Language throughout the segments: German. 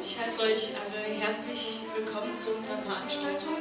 Ich heiße euch alle herzlich willkommen zu unserer Veranstaltung.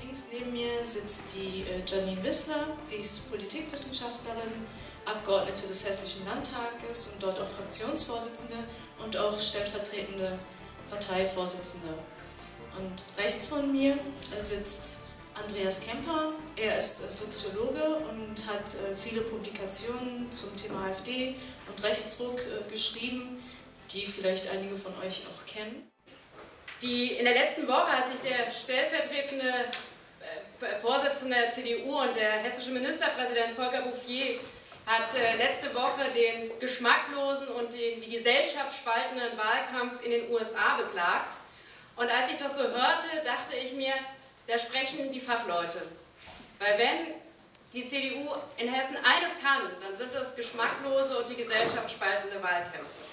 Links neben mir sitzt die Janine Wissler, sie ist Politikwissenschaftlerin, Abgeordnete des Hessischen Landtages und dort auch Fraktionsvorsitzende und auch stellvertretende Parteivorsitzende. Und rechts von mir sitzt Andreas Kemper. Er ist Soziologe und hat viele Publikationen zum Thema AfD und Rechtsruck geschrieben, die vielleicht einige von euch auch kennen. In der letzten Woche hat sich der stellvertretende Vorsitzende der CDU und der hessische Ministerpräsident Volker Bouffier hat letzte Woche den geschmacklosen und die Gesellschaft spaltenden Wahlkampf in den USA beklagt. Und als ich das so hörte, dachte ich mir, da sprechen die Fachleute. Weil wenn die CDU in Hessen eines kann, dann sind das geschmacklose und die Gesellschaft spaltende Wahlkämpfe.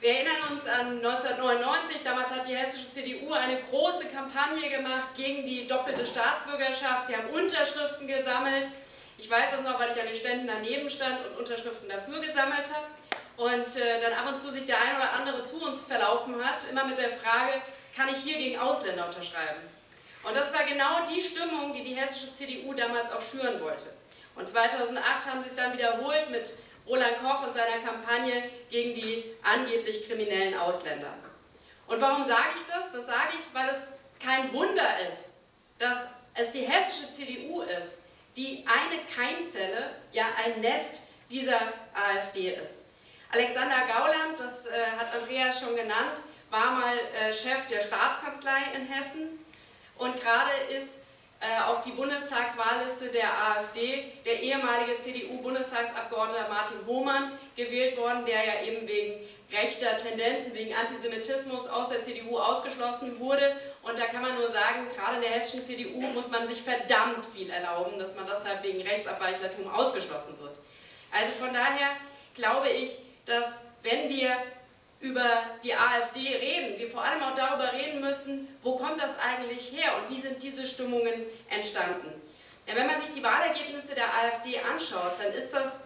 Wir erinnern uns an 1999, damals hat die hessische CDU eine große Kampagne gemacht gegen die doppelte Staatsbürgerschaft. Sie haben Unterschriften gesammelt. Ich weiß das noch, weil ich an den Ständen daneben stand und Unterschriften dafür gesammelt habe. Und dann ab und zu sich der ein oder andere zu uns verlaufen hat, immer mit der Frage, kann ich hier gegen Ausländer unterschreiben? Und das war genau die Stimmung, die die hessische CDU damals auch schüren wollte. Und 2008 haben sie es dann wiederholt mit Roland Koch und seiner Kampagne gegen die angeblich kriminellen Ausländer. Und warum sage ich das? Das sage ich, weil es kein Wunder ist, dass es die hessische CDU ist, die eine Keimzelle, ja ein Nest dieser AfD ist. Alexander Gauland, das hat Andreas schon genannt, war mal Chef der Staatskanzlei in Hessen und gerade ist auf die Bundestagswahlliste der AfD der ehemalige CDU-Bundestagsabgeordnete Martin Hohmann gewählt worden, der ja eben wegen rechter Tendenzen, wegen Antisemitismus aus der CDU ausgeschlossen wurde. Und da kann man nur sagen, gerade in der hessischen CDU muss man sich verdammt viel erlauben, dass man deshalb wegen Rechtsabweichlertum ausgeschlossen wird. Also von daher glaube ich, dass wenn wir über die AfD reden, wir vor allem auch darüber reden müssen, wo kommt das eigentlich her und wie sind diese Stimmungen entstanden. Denn wenn man sich die Wahlergebnisse der AfD anschaut, dann ist das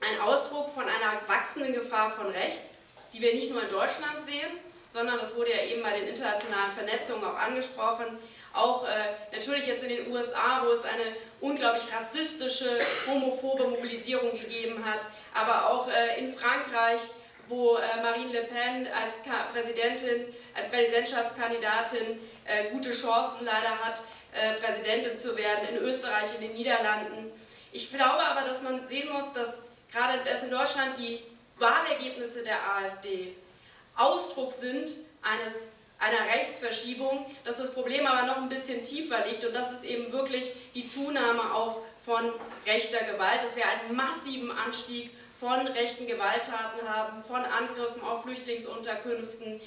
ein Ausdruck von einer wachsenden Gefahr von rechts, die wir nicht nur in Deutschland sehen, sondern, das wurde ja eben bei den internationalen Vernetzungen auch angesprochen, auch natürlich jetzt in den USA, wo es eine unglaublich rassistische, homophobe Mobilisierung gegeben hat, aber auch in Frankreich, wo Marine Le Pen als Präsidentschaftskandidatin gute Chancen leider hat, Präsidentin zu werden, in Österreich, in den Niederlanden. Ich glaube aber, dass man sehen muss, dass gerade in Deutschland die Wahlergebnisse der AfD Ausdruck sind einer Rechtsverschiebung, dass das Problem aber noch ein bisschen tiefer liegt und das ist eben wirklich die Zunahme auch von rechter Gewalt, dass wir einen massiven Anstieg von rechten Gewalttaten haben, von Angriffen auf Flüchtlingsunterkünften,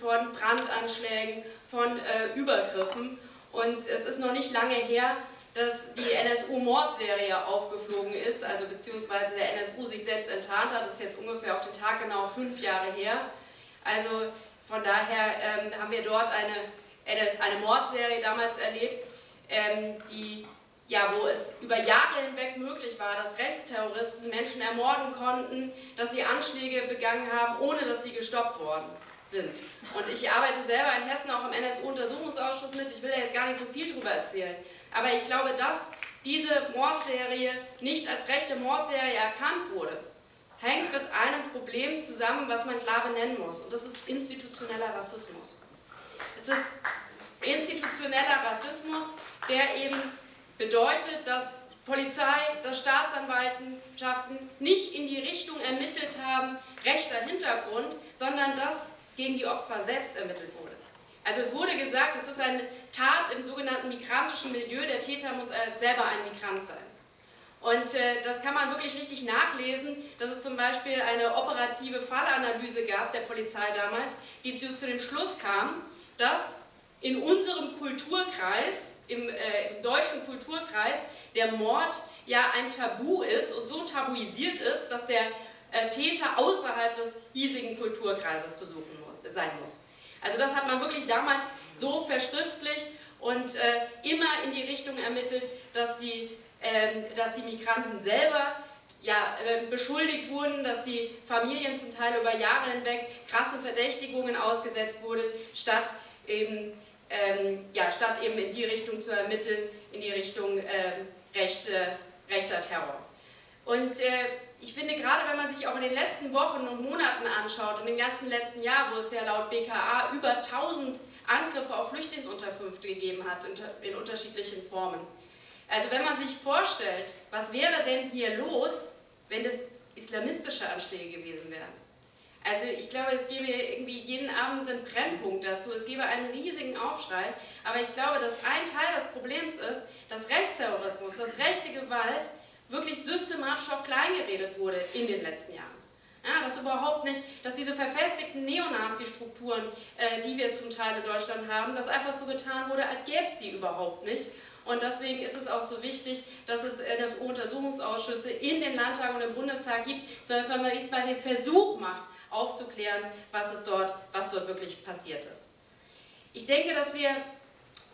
von Brandanschlägen, von Übergriffen. Und es ist noch nicht lange her, dass die NSU-Mordserie aufgeflogen ist, also beziehungsweise der NSU sich selbst enttarnt hat. Das ist jetzt ungefähr auf den Tag genau 5 Jahre her. Also von daher haben wir dort eine Mordserie damals erlebt, wo es über Jahre hinweg möglich war, dass Rechtsterroristen Menschen ermorden konnten, dass sie Anschläge begangen haben, ohne dass sie gestoppt worden sind. Und ich arbeite selber in Hessen auch im NSU-Untersuchungsausschuss mit, ich will da jetzt gar nicht so viel drüber erzählen, aber ich glaube, dass diese Mordserie nicht als rechte Mordserie erkannt wurde, hängt mit einem Problem zusammen, was man klar benennen muss, und das ist institutioneller Rassismus. Es ist institutioneller Rassismus, der eben bedeutet, dass Polizei, dass Staatsanwaltschaften nicht in die Richtung ermittelt haben, rechter Hintergrund, sondern dass gegen die Opfer selbst ermittelt wurde. Also es wurde gesagt, es ist eine Tat im sogenannten migrantischen Milieu, der Täter muss selber ein Migrant sein. Und das kann man wirklich richtig nachlesen, dass es zum Beispiel eine operative Fallanalyse gab, der Polizei damals, die zu dem Schluss kam, dass in unserem Kulturkreis, im deutschen Kulturkreis, der Mord ja ein Tabu ist und so tabuisiert ist, dass der Täter außerhalb des hiesigen Kulturkreises zu suchen sein muss. Also das hat man wirklich damals so verschriftlicht und immer in die Richtung ermittelt, dass die Migranten selber ja, beschuldigt wurden, dass die Familien zum Teil über Jahre hinweg krassen Verdächtigungen ausgesetzt wurden, statt eben, statt eben in die Richtung zu ermitteln, in die Richtung rechter Terror. Und ich finde, gerade wenn man sich auch in den letzten Wochen und Monaten anschaut und im ganzen letzten Jahr, wo es ja laut BKA über 1000 Angriffe auf Flüchtlingsunterkünfte gegeben hat in unterschiedlichen Formen. Also wenn man sich vorstellt, was wäre denn hier los, wenn das islamistische Anschläge gewesen wären? Also ich glaube, es gäbe irgendwie jeden Abend einen Brennpunkt dazu, es gäbe einen riesigen Aufschrei, aber ich glaube, dass ein Teil des Problems ist, dass Rechtsterrorismus, dass rechte Gewalt wirklich systematisch auch kleingeredet wurde in den letzten Jahren. Ja, dass überhaupt nicht, dass diese verfestigten Neonazi-Strukturen, die wir zum Teil in Deutschland haben, dass einfach so getan wurde, als gäbe es die überhaupt nicht. Und deswegen ist es auch so wichtig, dass es NSU-Untersuchungsausschüsse in den Landtagen und im Bundestag gibt, sodass man mal diesmal den Versuch macht, aufzuklären, was dort wirklich passiert ist. Ich denke, dass wir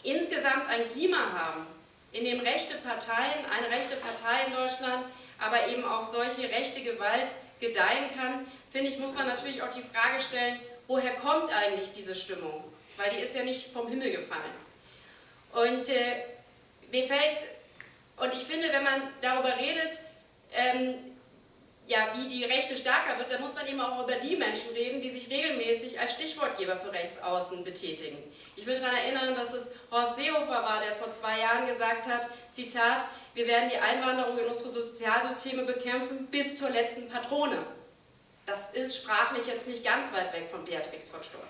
insgesamt ein Klima haben, in dem rechte Parteien, eine rechte Partei in Deutschland, aber eben auch solche rechte Gewalt gedeihen kann, finde ich, muss man natürlich auch die Frage stellen, woher kommt eigentlich diese Stimmung? Weil die ist ja nicht vom Himmel gefallen. Und ich finde, wenn man darüber redet, wie die Rechte stärker wird, dann muss man eben auch über die Menschen reden, die sich regelmäßig als Stichwortgeber für Rechtsaußen betätigen. Ich will daran erinnern, dass es Horst Seehofer war, der vor 2 Jahren gesagt hat, Zitat, wir werden die Einwanderung in unsere Sozialsysteme bekämpfen bis zur letzten Patrone. Das ist sprachlich jetzt nicht ganz weit weg von Beatrix von Storch.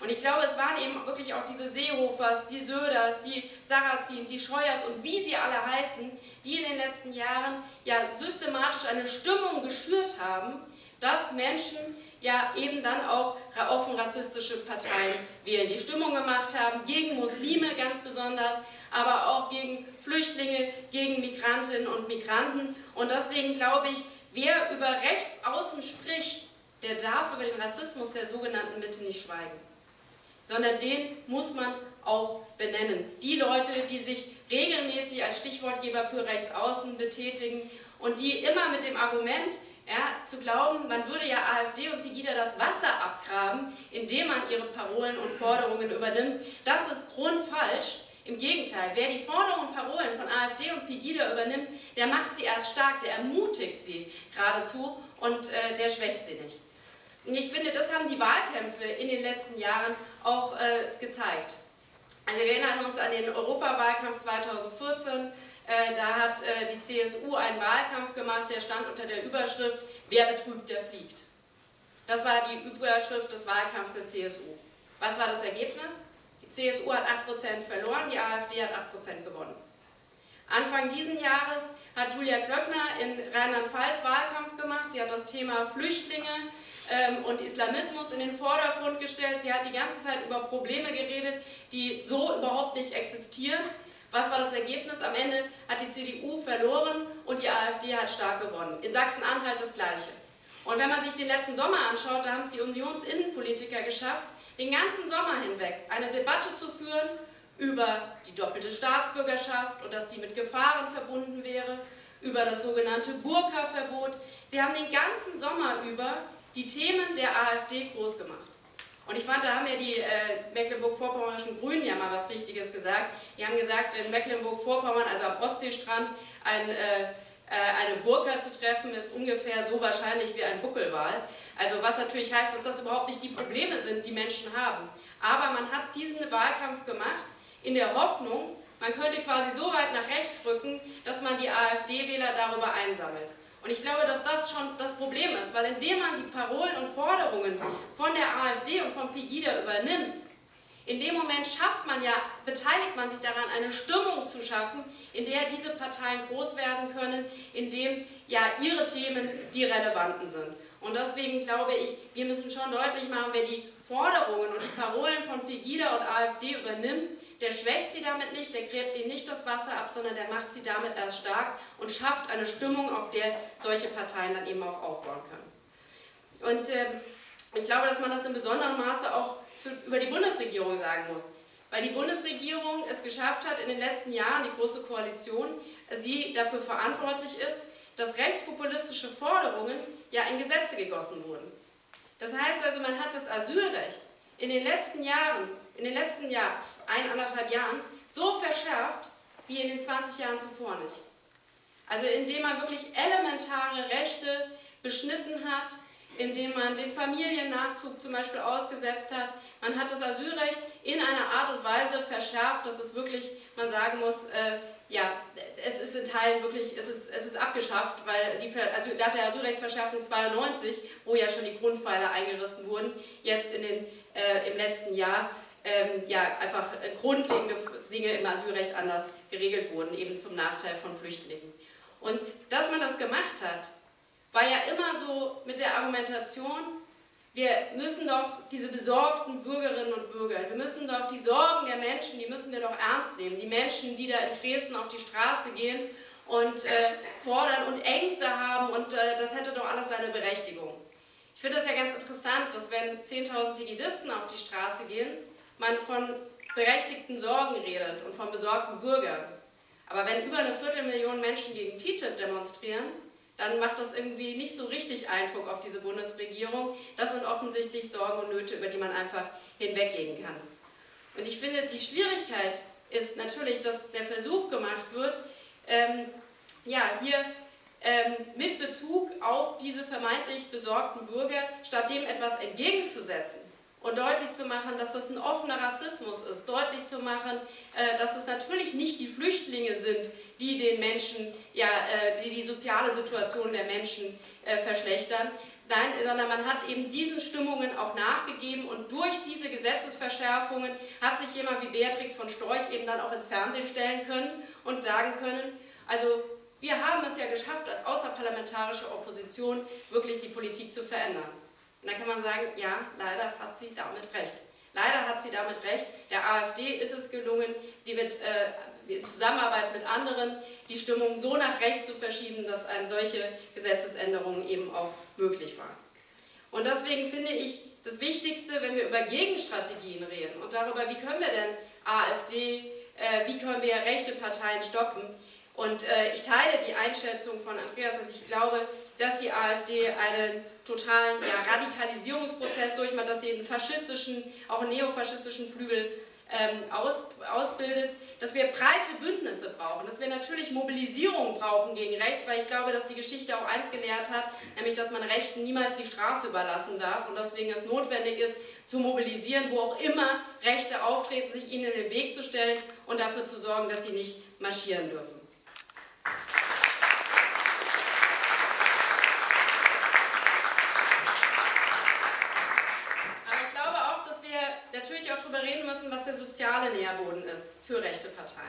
Und ich glaube, es waren eben wirklich auch diese Seehofers, die Söders, die Sarrazin, die Scheuers und wie sie alle heißen, die in den letzten Jahren ja systematisch eine Stimmung geschürt haben, dass Menschen ja eben dann auch offen rassistische Parteien wählen, die Stimmung gemacht haben, gegen Muslime ganz besonders, aber auch gegen Flüchtlinge, gegen Migrantinnen und Migranten. Und deswegen glaube ich, wer über Rechtsaußen spricht, der darf über den Rassismus der sogenannten Mitte nicht schweigen, sondern den muss man auch benennen. Die Leute, die sich regelmäßig als Stichwortgeber für Rechtsaußen betätigen und die immer mit dem Argument, ja, zu glauben, man würde ja AfD und Pegida das Wasser abgraben, indem man ihre Parolen und Forderungen übernimmt, das ist grundfalsch. Im Gegenteil, wer die Forderungen und Parolen von AfD und Pegida übernimmt, der macht sie erst stark, der ermutigt sie geradezu und der schwächt sie nicht. Und ich finde, das haben die Wahlkämpfe in den letzten Jahren auch gezeigt. Also wir erinnern uns an den Europawahlkampf 2014. Da hat die CSU einen Wahlkampf gemacht, der stand unter der Überschrift "Wer betrügt, der fliegt". Das war die Überschrift des Wahlkampfs der CSU. Was war das Ergebnis? Die CSU hat 8% verloren, die AfD hat 8% gewonnen. Anfang diesen Jahres hat Julia Klöckner in Rheinland-Pfalz Wahlkampf gemacht. Sie hat das Thema Flüchtlinge und Islamismus in den Vordergrund gestellt. Sie hat die ganze Zeit über Probleme geredet, die so überhaupt nicht existieren. Was war das Ergebnis? Am Ende hat die CDU verloren und die AfD hat stark gewonnen. In Sachsen-Anhalt das Gleiche. Und wenn man sich den letzten Sommer anschaut, da haben es die Unionsinnenpolitiker geschafft, den ganzen Sommer hinweg eine Debatte zu führen über die doppelte Staatsbürgerschaft und dass die mit Gefahren verbunden wäre, über das sogenannte Burka-Verbot. Sie haben den ganzen Sommer über die Themen der AfD groß gemacht. Und ich fand, da haben ja die mecklenburg-vorpommerschen Grünen ja mal was Richtiges gesagt. Die haben gesagt, in Mecklenburg-Vorpommern, also am Ostseestrand, eine Burka zu treffen, ist ungefähr so wahrscheinlich wie ein Buckelwal. Also was natürlich heißt, dass das überhaupt nicht die Probleme sind, die Menschen haben. Aber man hat diesen Wahlkampf gemacht, in der Hoffnung, man könnte quasi so weit nach rechts rücken, dass man die AfD-Wähler darüber einsammelt. Und ich glaube, dass das schon das Problem ist, weil indem man die Parolen und Forderungen von der AfD und von Pegida übernimmt, in dem Moment schafft man ja, beteiligt man sich daran, eine Stimmung zu schaffen, in der diese Parteien groß werden können, in dem ja ihre Themen die relevanten sind. Und deswegen glaube ich, wir müssen schon deutlich machen, wer die Forderungen und die Parolen von Pegida und AfD übernimmt, der schwächt sie damit nicht, der gräbt ihnen nicht das Wasser ab, sondern der macht sie damit erst stark und schafft eine Stimmung, auf der solche Parteien dann eben auch aufbauen können. Und ich glaube, dass man das in besonderem Maße auch über die Bundesregierung sagen muss, weil die Bundesregierung es geschafft hat, in den letzten Jahren, die Große Koalition, sie dafür verantwortlich ist, dass rechtspopulistische Forderungen ja in Gesetze gegossen wurden. Das heißt also, man hat das Asylrecht in den letzten Jahren, eineinhalb Jahren, so verschärft, wie in den 20 Jahren zuvor nicht. Also indem man wirklich elementare Rechte beschnitten hat, indem man den Familiennachzug zum Beispiel ausgesetzt hat. Man hat das Asylrecht in einer Art und Weise verschärft, dass es wirklich, man sagen muss, ja, es ist in Teilen wirklich, es ist abgeschafft, weil nach der Asylrechtsverschärfung 92, wo ja schon die Grundpfeiler eingerissen wurden, jetzt in den, im letzten Jahr ja, einfach grundlegende Dinge im Asylrecht anders geregelt wurden, eben zum Nachteil von Flüchtlingen. Und dass man das gemacht hat, war ja immer so mit der Argumentation, wir müssen doch diese besorgten Bürgerinnen und Bürger, wir müssen doch die Sorgen der Menschen, die müssen wir doch ernst nehmen. Die Menschen, die da in Dresden auf die Straße gehen und fordern und Ängste haben und das hätte doch alles seine Berechtigung. Ich finde das ja ganz interessant, dass wenn 10.000 Pegidisten auf die Straße gehen, man von berechtigten Sorgen redet und von besorgten Bürgern. Aber wenn über 250.000 Menschen gegen TTIP demonstrieren, dann macht das irgendwie nicht so richtig Eindruck auf diese Bundesregierung. Das sind offensichtlich Sorgen und Nöte, über die man einfach hinweggehen kann. Und ich finde, die Schwierigkeit ist natürlich, dass der Versuch gemacht wird, mit Bezug auf diese vermeintlich besorgten Bürger stattdem etwas entgegenzusetzen und deutlich zu machen, dass das ein offener Rassismus ist, deutlich zu machen, dass es natürlich nicht die Flüchtlinge sind, die den Menschen, ja, die soziale Situation der Menschen verschlechtern, nein, sondern man hat eben diesen Stimmungen auch nachgegeben und durch diese Gesetzesverschärfungen hat sich jemand wie Beatrix von Storch eben dann auch ins Fernsehen stellen können und sagen können, also wir haben es ja geschafft, als außerparlamentarische Opposition wirklich die Politik zu verändern. Und dann kann man sagen, ja, leider hat sie damit recht. Leider hat sie damit recht. Der AfD ist es gelungen, die in Zusammenarbeit mit anderen die Stimmung so nach rechts zu verschieben, dass eine solche Gesetzesänderung eben auch möglich war. Und deswegen finde ich das Wichtigste, wenn wir über Gegenstrategien reden und darüber, wie können wir denn AfD, wie können wir rechte Parteien stoppen. Und ich teile die Einschätzung von Andreas, dass ich glaube, dass die AfD einen totalen Radikalisierungsprozess durchmacht, dass sie einen faschistischen, auch einen neofaschistischen Flügel ausbildet, dass wir breite Bündnisse brauchen, dass wir natürlich Mobilisierung brauchen gegen rechts, weil ich glaube, dass die Geschichte auch eins gelehrt hat, nämlich, dass man Rechten niemals die Straße überlassen darf und deswegen es notwendig ist, zu mobilisieren, wo auch immer Rechte auftreten, sich ihnen in den Weg zu stellen und dafür zu sorgen, dass sie nicht marschieren dürfen. Natürlich auch darüber reden müssen, was der soziale Nährboden ist für rechte Parteien.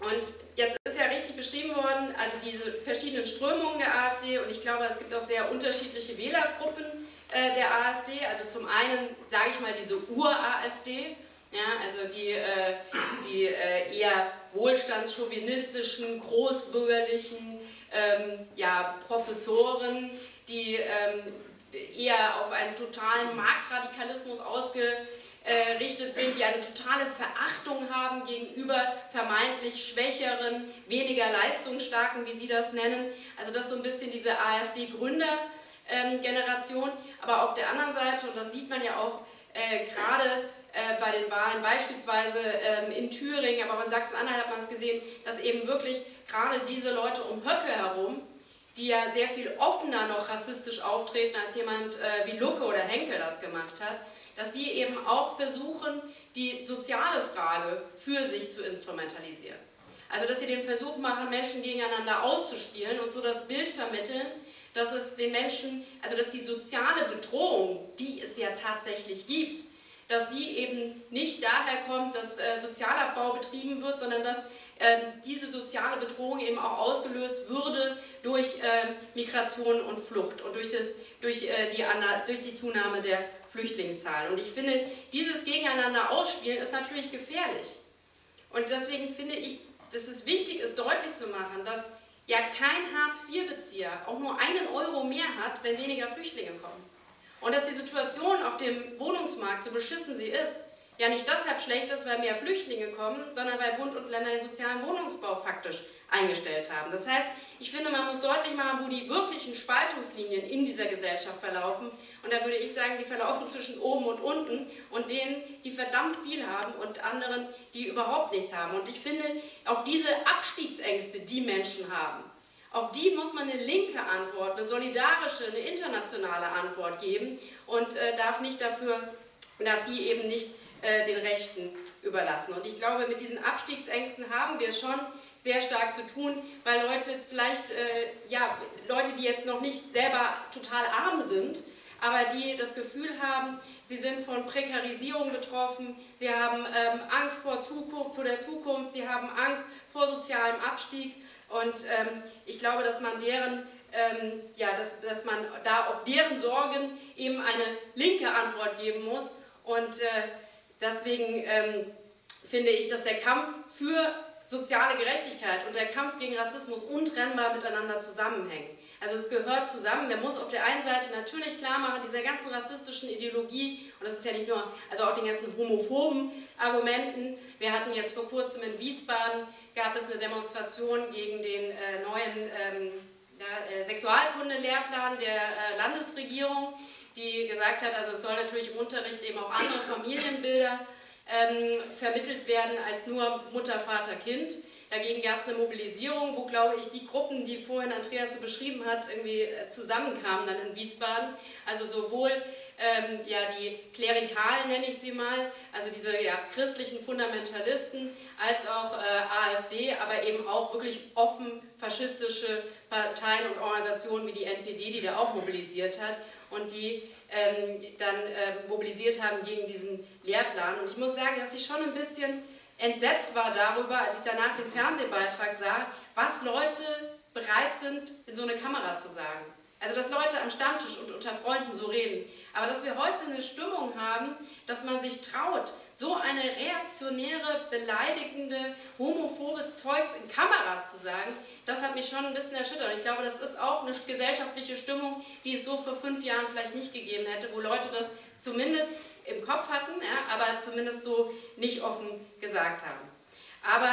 Und jetzt ist ja richtig beschrieben worden, also diese verschiedenen Strömungen der AfD und ich glaube, es gibt auch sehr unterschiedliche Wählergruppen der AfD. Also zum einen, sage ich mal, diese Ur-AfD, ja, also die eher wohlstandschauvinistischen, großbürgerlichen Professoren, die eher auf einen totalen Marktradikalismus ausgerichtet sind, die eine totale Verachtung haben gegenüber vermeintlich schwächeren, weniger leistungsstarken, wie Sie das nennen. Also das ist so ein bisschen diese AfD-Gründergeneration. Aber auf der anderen Seite, und das sieht man ja auch gerade bei den Wahlen, beispielsweise in Thüringen, aber auch in Sachsen-Anhalt hat man es gesehen, dass eben wirklich gerade diese Leute um Höcke herum, die ja sehr viel offener noch rassistisch auftreten, als jemand wie Lucke oder Henkel das gemacht hat, dass sie eben auch versuchen, die soziale Frage für sich zu instrumentalisieren. Also dass sie den Versuch machen, Menschen gegeneinander auszuspielen und so das Bild vermitteln, dass es den Menschen, also dass die soziale Bedrohung, die es ja tatsächlich gibt, dass die eben nicht daher kommt, dass Sozialabbau betrieben wird, sondern dass diese soziale Bedrohung eben auch ausgelöst würde durch Migration und Flucht und durch die Zunahme der Flüchtlingszahl. Und ich finde, dieses Gegeneinander ausspielen ist natürlich gefährlich. Und deswegen finde ich, dass es wichtig ist, deutlich zu machen, dass ja kein Hartz-IV-Bezieher auch nur einen Euro mehr hat, wenn weniger Flüchtlinge kommen. Und dass die Situation auf dem Wohnungsmarkt, so beschissen sie ist, ja nicht deshalb schlecht ist, weil mehr Flüchtlinge kommen, sondern weil Bund und Länder den sozialen Wohnungsbau faktisch eingestellt haben. Das heißt, ich finde, man muss deutlich machen, wo die wirklichen Spaltungslinien in dieser Gesellschaft verlaufen. Und da würde ich sagen, die verlaufen zwischen oben und unten und denen, die verdammt viel haben und anderen, die überhaupt nichts haben. Und ich finde, auf diese Abstiegsängste, die Menschen haben, auf die muss man eine linke Antwort, eine solidarische, eine internationale Antwort geben und darf die eben nicht den Rechten überlassen. Und ich glaube, mit diesen Abstiegsängsten haben wir es schon sehr stark zu tun, weil Leute jetzt vielleicht, Leute, die jetzt noch nicht selber total arm sind, aber die das Gefühl haben, sie sind von Prekarisierung betroffen, sie haben Angst vor der Zukunft, sie haben Angst vor sozialem Abstieg. Und ich glaube, dass man dass man da auf deren Sorgen eben eine linke Antwort geben muss. Und deswegen finde ich, dass der Kampf für soziale Gerechtigkeit und der Kampf gegen Rassismus untrennbar miteinander zusammenhängen. Also es gehört zusammen. Man muss auf der einen Seite natürlich klar machen, dieser ganzen rassistischen Ideologie, und das ist ja nicht nur, also auch den ganzen homophoben Argumenten. Wir hatten jetzt vor kurzem in Wiesbaden, gab es eine Demonstration gegen den neuen Sexualkunde-Lehrplan der Landesregierung, die gesagt hat, also es soll natürlich im Unterricht eben auch andere Familienbilder vermittelt werden als nur Mutter, Vater, Kind. Dagegen gab es eine Mobilisierung, wo, glaube ich, die Gruppen, die vorhin Andreas so beschrieben hat, irgendwie zusammenkamen dann in Wiesbaden. Also sowohl die Klerikalen, nenne ich sie mal, also diese christlichen Fundamentalisten, als auch AfD, aber eben auch wirklich offen faschistische Parteien und Organisationen wie die NPD, die da auch mobilisiert hat und die mobilisiert haben gegen diesen Lehrplan. Und ich muss sagen, dass ich schon ein bisschen entsetzt war darüber, als ich danach den Fernsehbeitrag sah, was Leute bereit sind, in so eine Kamera zu sagen. Also dass Leute am Stammtisch und unter Freunden so reden. Aber dass wir heute eine Stimmung haben, dass man sich traut, so eine reaktionäre, beleidigende, homophobes Zeugs in Kameras zu sagen, das hat mich schon ein bisschen erschüttert. Und ich glaube, das ist auch eine gesellschaftliche Stimmung, die es so vor 5 Jahren vielleicht nicht gegeben hätte, wo Leute das zumindest im Kopf hatten, ja, aber zumindest so nicht offen gesagt haben. Aber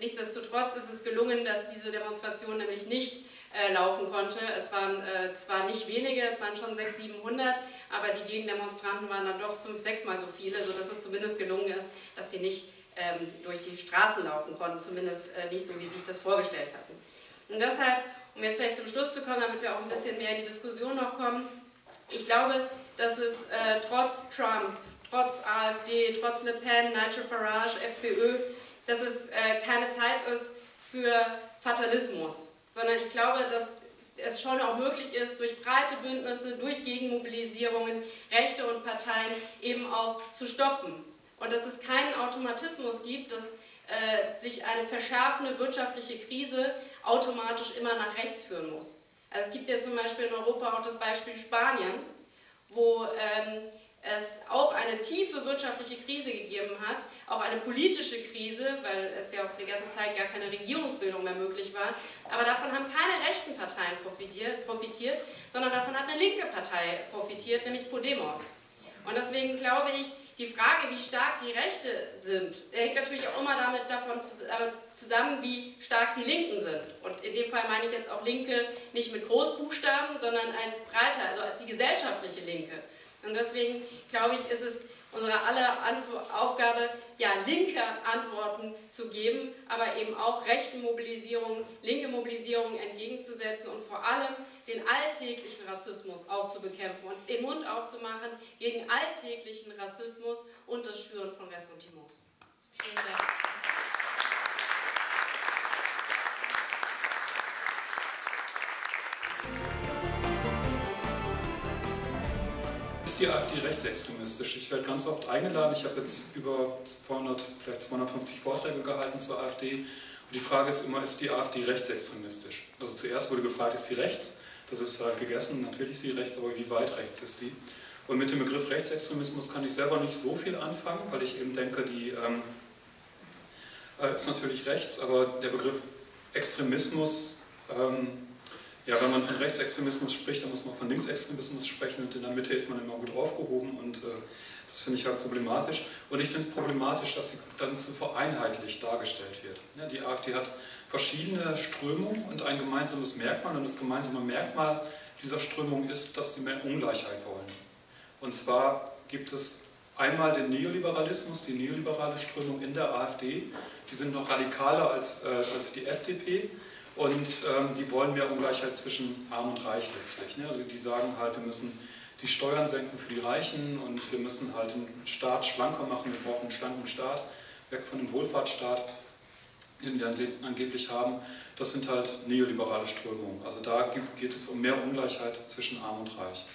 nichtsdestotrotz ist es gelungen, dass diese Demonstration nämlich nicht laufen konnte. Es waren zwar nicht wenige, es waren schon 600, 700, aber die Gegendemonstranten waren dann doch 5-, 6-mal so viele, sodass es zumindest gelungen ist, dass sie nicht durch die Straßen laufen konnten, zumindest nicht so, wie sie sich das vorgestellt hatten. Und deshalb, um jetzt vielleicht zum Schluss zu kommen, damit wir auch ein bisschen mehr in die Diskussion noch kommen, ich glaube, dass es trotz Trump, trotz AfD, trotz Le Pen, Nigel Farage, FPÖ, dass es keine Zeit ist für Fatalismus, sondern ich glaube, dass es schon auch möglich ist, durch breite Bündnisse, durch Gegenmobilisierungen, Rechte und Parteien eben auch zu stoppen. Und dass es keinen Automatismus gibt, dass sich eine verschärfende wirtschaftliche Krise automatisch immer nach rechts führen muss. Also es gibt ja zum Beispiel in Europa auch das Beispiel Spanien, wo es auch eine tiefe wirtschaftliche Krise gegeben hat, auch eine politische Krise, weil es ja auch die ganze Zeit gar keine Regierungsbildung mehr möglich war. Aber davon haben keine rechten Parteien profitiert, sondern davon hat eine linke Partei profitiert, nämlich Podemos. Und deswegen glaube ich, die Frage, wie stark die Rechte sind, hängt natürlich auch immer davon zusammen, wie stark die Linken sind. Und in dem Fall meine ich jetzt auch Linke nicht mit Großbuchstaben, sondern als breiter, also als die gesellschaftliche Linke. Und deswegen, glaube ich, ist es unsere aller Aufgabe, ja, linke Antworten zu geben, aber eben auch rechten Mobilisierungen, linke Mobilisierungen entgegenzusetzen und vor allem den alltäglichen Rassismus auch zu bekämpfen und den Mund aufzumachen gegen alltäglichen Rassismus und das Schüren von Ressentiments. Vielen Dank. Ist die AfD rechtsextremistisch? Ich werde ganz oft eingeladen. Ich habe jetzt über 200, vielleicht 250 Vorträge gehalten zur AfD Die Frage ist immer, ist die AfD rechtsextremistisch? Also zuerst wurde gefragt, ist sie rechts? Das ist halt gegessen, natürlich ist sie rechts, aber wie weit rechts ist die? Und mit dem Begriff Rechtsextremismus kann ich selber nicht so viel anfangen, weil ich eben denke, die ist natürlich rechts, aber der Begriff Extremismus, ja, wenn man von Rechtsextremismus spricht, dann muss man von Linksextremismus sprechen und in der Mitte ist man immer gut aufgehoben und das finde ich halt problematisch. Und ich finde es problematisch, dass sie dann zu vereinheitlich dargestellt wird. Ja, die AfD hat verschiedene Strömungen und ein gemeinsames Merkmal und das gemeinsame Merkmal dieser Strömung ist, dass sie mehr Ungleichheit wollen. Und zwar gibt es einmal den Neoliberalismus, die neoliberale Strömung in der AfD, die sind noch radikaler als die FDP und die wollen mehr Ungleichheit zwischen Arm und Reich letztlich. Ne? Also die sagen halt, wir müssen die Steuern senken für die Reichen und wir müssen halt den Staat schlanker machen, wir brauchen einen schlanken Staat, weg von dem Wohlfahrtsstaat, den wir angeblich haben. Das sind halt neoliberale Strömungen, also da geht es um mehr Ungleichheit zwischen Arm und Reich.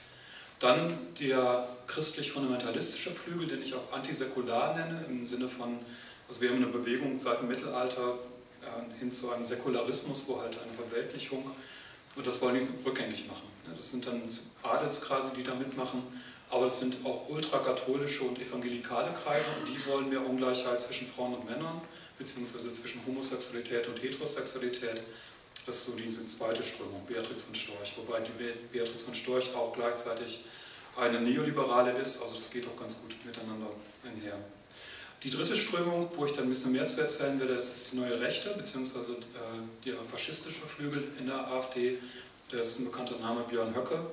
Dann der christlich-fundamentalistische Flügel, den ich auch antisäkular nenne, im Sinne von, also wir haben eine Bewegung seit dem Mittelalter hin zu einem Säkularismus, wo halt eine Verweltlichung, und das wollen die rückgängig machen. Das sind dann Adelskreise, die da mitmachen, aber das sind auch ultrakatholische und evangelikale Kreise, und die wollen mehr Ungleichheit zwischen Frauen und Männern, beziehungsweise zwischen Homosexualität und Heterosexualität. Das ist so diese zweite Strömung, Beatrix von Storch, wobei die Beatrix von Storch auch gleichzeitig eine Neoliberale ist, also das geht auch ganz gut miteinander einher. Die dritte Strömung, wo ich dann ein bisschen mehr zu erzählen werde, das ist die neue Rechte, beziehungsweise der faschistische Flügel in der AfD, der ist ein bekannter Name, Björn Höcke,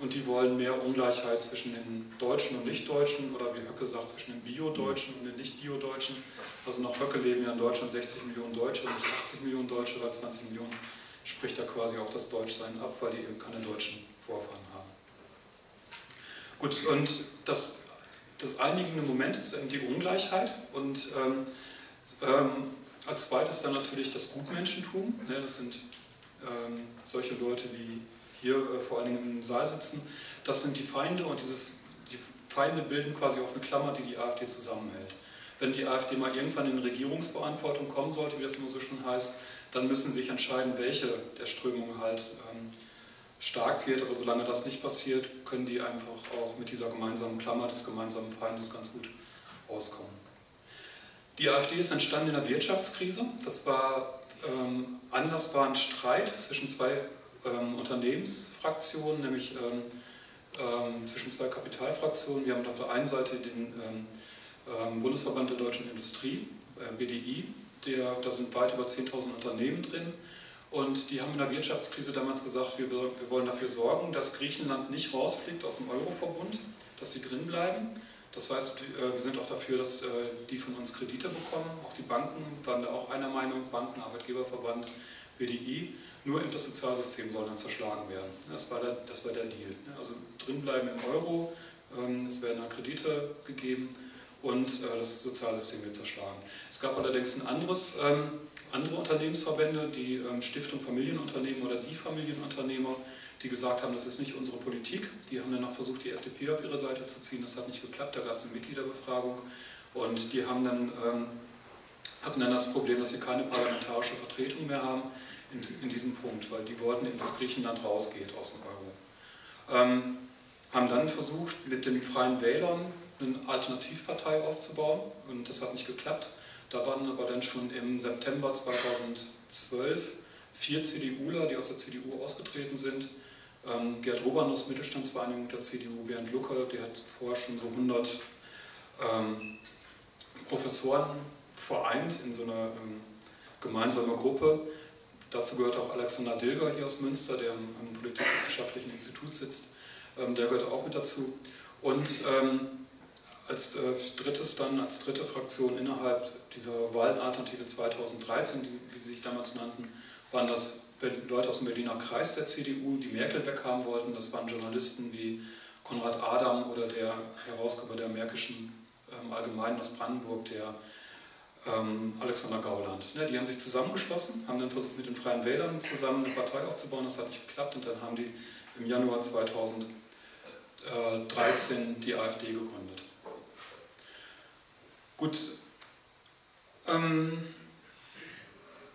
und die wollen mehr Ungleichheit zwischen den Deutschen und Nichtdeutschen, oder wie Höcke sagt, zwischen den Bio-Deutschen und den Nicht-Bio-Deutschen. Also nach Höcke leben ja in Deutschland 60 Millionen Deutsche und nicht 80 Millionen Deutsche, weil 20 Millionen spricht da quasi auch das Deutschsein ab, weil die eben keine deutschen Vorfahren haben. Gut, und das einigende Moment ist eben die Ungleichheit und als zweites dann natürlich das Gutmenschentum. Ne, das sind solche Leute wie hier vor allen Dingen im Saal sitzen, das sind die Feinde und die Feinde bilden quasi auch eine Klammer, die die AfD zusammenhält. Wenn die AfD mal irgendwann in Regierungsverantwortung kommen sollte, wie das immer so schön heißt, dann müssen sie sich entscheiden, welche der Strömungen halt stark wird, aber solange das nicht passiert, können die einfach auch mit dieser gemeinsamen Klammer des gemeinsamen Feindes ganz gut auskommen. Die AfD ist entstanden in der Wirtschaftskrise, das war Anlass war ein Streit zwischen zwei Unternehmensfraktionen, nämlich zwischen zwei Kapitalfraktionen. Wir haben auf der einen Seite den Bundesverband der Deutschen Industrie, BDI, da sind weit über 10.000 Unternehmen drin und die haben in der Wirtschaftskrise damals gesagt, wir wollen dafür sorgen, dass Griechenland nicht rausfliegt aus dem Euroverbund, dass sie drin bleiben. Das heißt, wir sind auch dafür, dass die von uns Kredite bekommen, auch die Banken waren da auch einer Meinung, Banken, Arbeitgeberverband, BDI, nur eben das Sozialsystem soll dann zerschlagen werden. Das war der Deal. Also drinbleiben im Euro, es werden dann Kredite gegeben und das Sozialsystem wird zerschlagen. Es gab allerdings andere Unternehmensverbände, die Stiftung Familienunternehmen oder die Familienunternehmer, die gesagt haben, das ist nicht unsere Politik. Die haben dann noch versucht, die FDP auf ihre Seite zu ziehen, das hat nicht geklappt, da gab es eine Mitgliederbefragung und die haben dann hatten dann das Problem, dass sie keine parlamentarische Vertretung mehr haben in diesem Punkt, weil die wollten eben, dass Griechenland rausgeht aus dem Euro. Haben dann versucht, mit den Freien Wählern eine Alternativpartei aufzubauen und das hat nicht geklappt. Da waren aber dann schon im September 2012 4 CDUler, die aus der CDU ausgetreten sind. Gerd Robanus, Mittelstandsvereinigung der CDU, Bernd Lucke, der hat vorher schon so 100 Professoren vereint in so einer gemeinsamen Gruppe. Dazu gehört auch Alexander Dilger hier aus Münster, der am Politikwissenschaftlichen Institut sitzt. Der gehört auch mit dazu. Und als dritte Fraktion innerhalb dieser Wahlalternative 2013, wie sie sich damals nannten, waren das Leute aus dem Berliner Kreis der CDU, die Merkel weghaben wollten. Das waren Journalisten wie Konrad Adam oder der Herausgeber der Märkischen Allgemeinen aus Brandenburg, der Alexander Gauland. Die haben sich zusammengeschlossen, haben dann versucht, mit den Freien Wählern zusammen eine Partei aufzubauen, das hat nicht geklappt und dann haben die im Januar 2013 die AfD gegründet. Gut,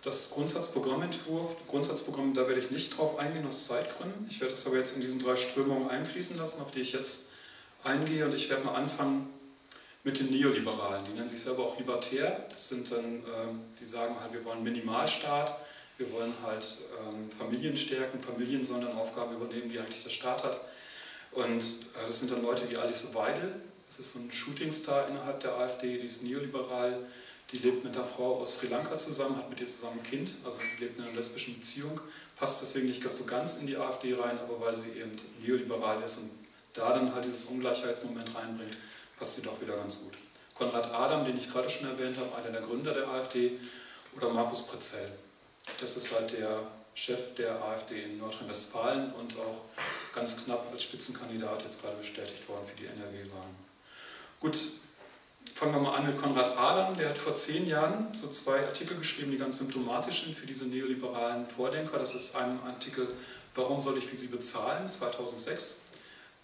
Das Grundsatzprogrammentwurf, Grundsatzprogramm, da werde ich nicht drauf eingehen aus Zeitgründen. Ich werde das aber jetzt in diesen drei Strömungen einfließen lassen, auf die ich jetzt eingehe. Und ich werde mal anfangen mit den Neoliberalen. Die nennen sich selber auch libertär. Das sind dann, die sagen halt, wir wollen Minimalstaat, wir wollen halt Familien stärken, Familien sollen dann Aufgaben übernehmen, die eigentlich der Staat hat. Und das sind dann Leute wie Alice Weidel, das ist so ein Shootingstar innerhalb der AfD, die ist neoliberal, die lebt mit einer Frau aus Sri Lanka zusammen, hat mit ihr zusammen ein Kind, also lebt in einer lesbischen Beziehung, passt deswegen nicht so ganz in die AfD rein, aber weil sie eben neoliberal ist und da dann halt dieses Ungleichheitsmoment reinbringt, passt sie doch wieder ganz gut. Konrad Adam, den ich gerade schon erwähnt habe, einer der Gründer der AfD, oder Markus Pretzell. Das ist halt der Chef der AfD in Nordrhein-Westfalen und auch ganz knapp als Spitzenkandidat jetzt gerade bestätigt worden für die NRW-Wahlen. Gut, fangen wir mal an mit Konrad Adam. Der hat vor 10 Jahren so 2 Artikel geschrieben, die ganz symptomatisch sind für diese neoliberalen Vordenker. Das ist ein Artikel, warum soll ich für sie bezahlen, 2006.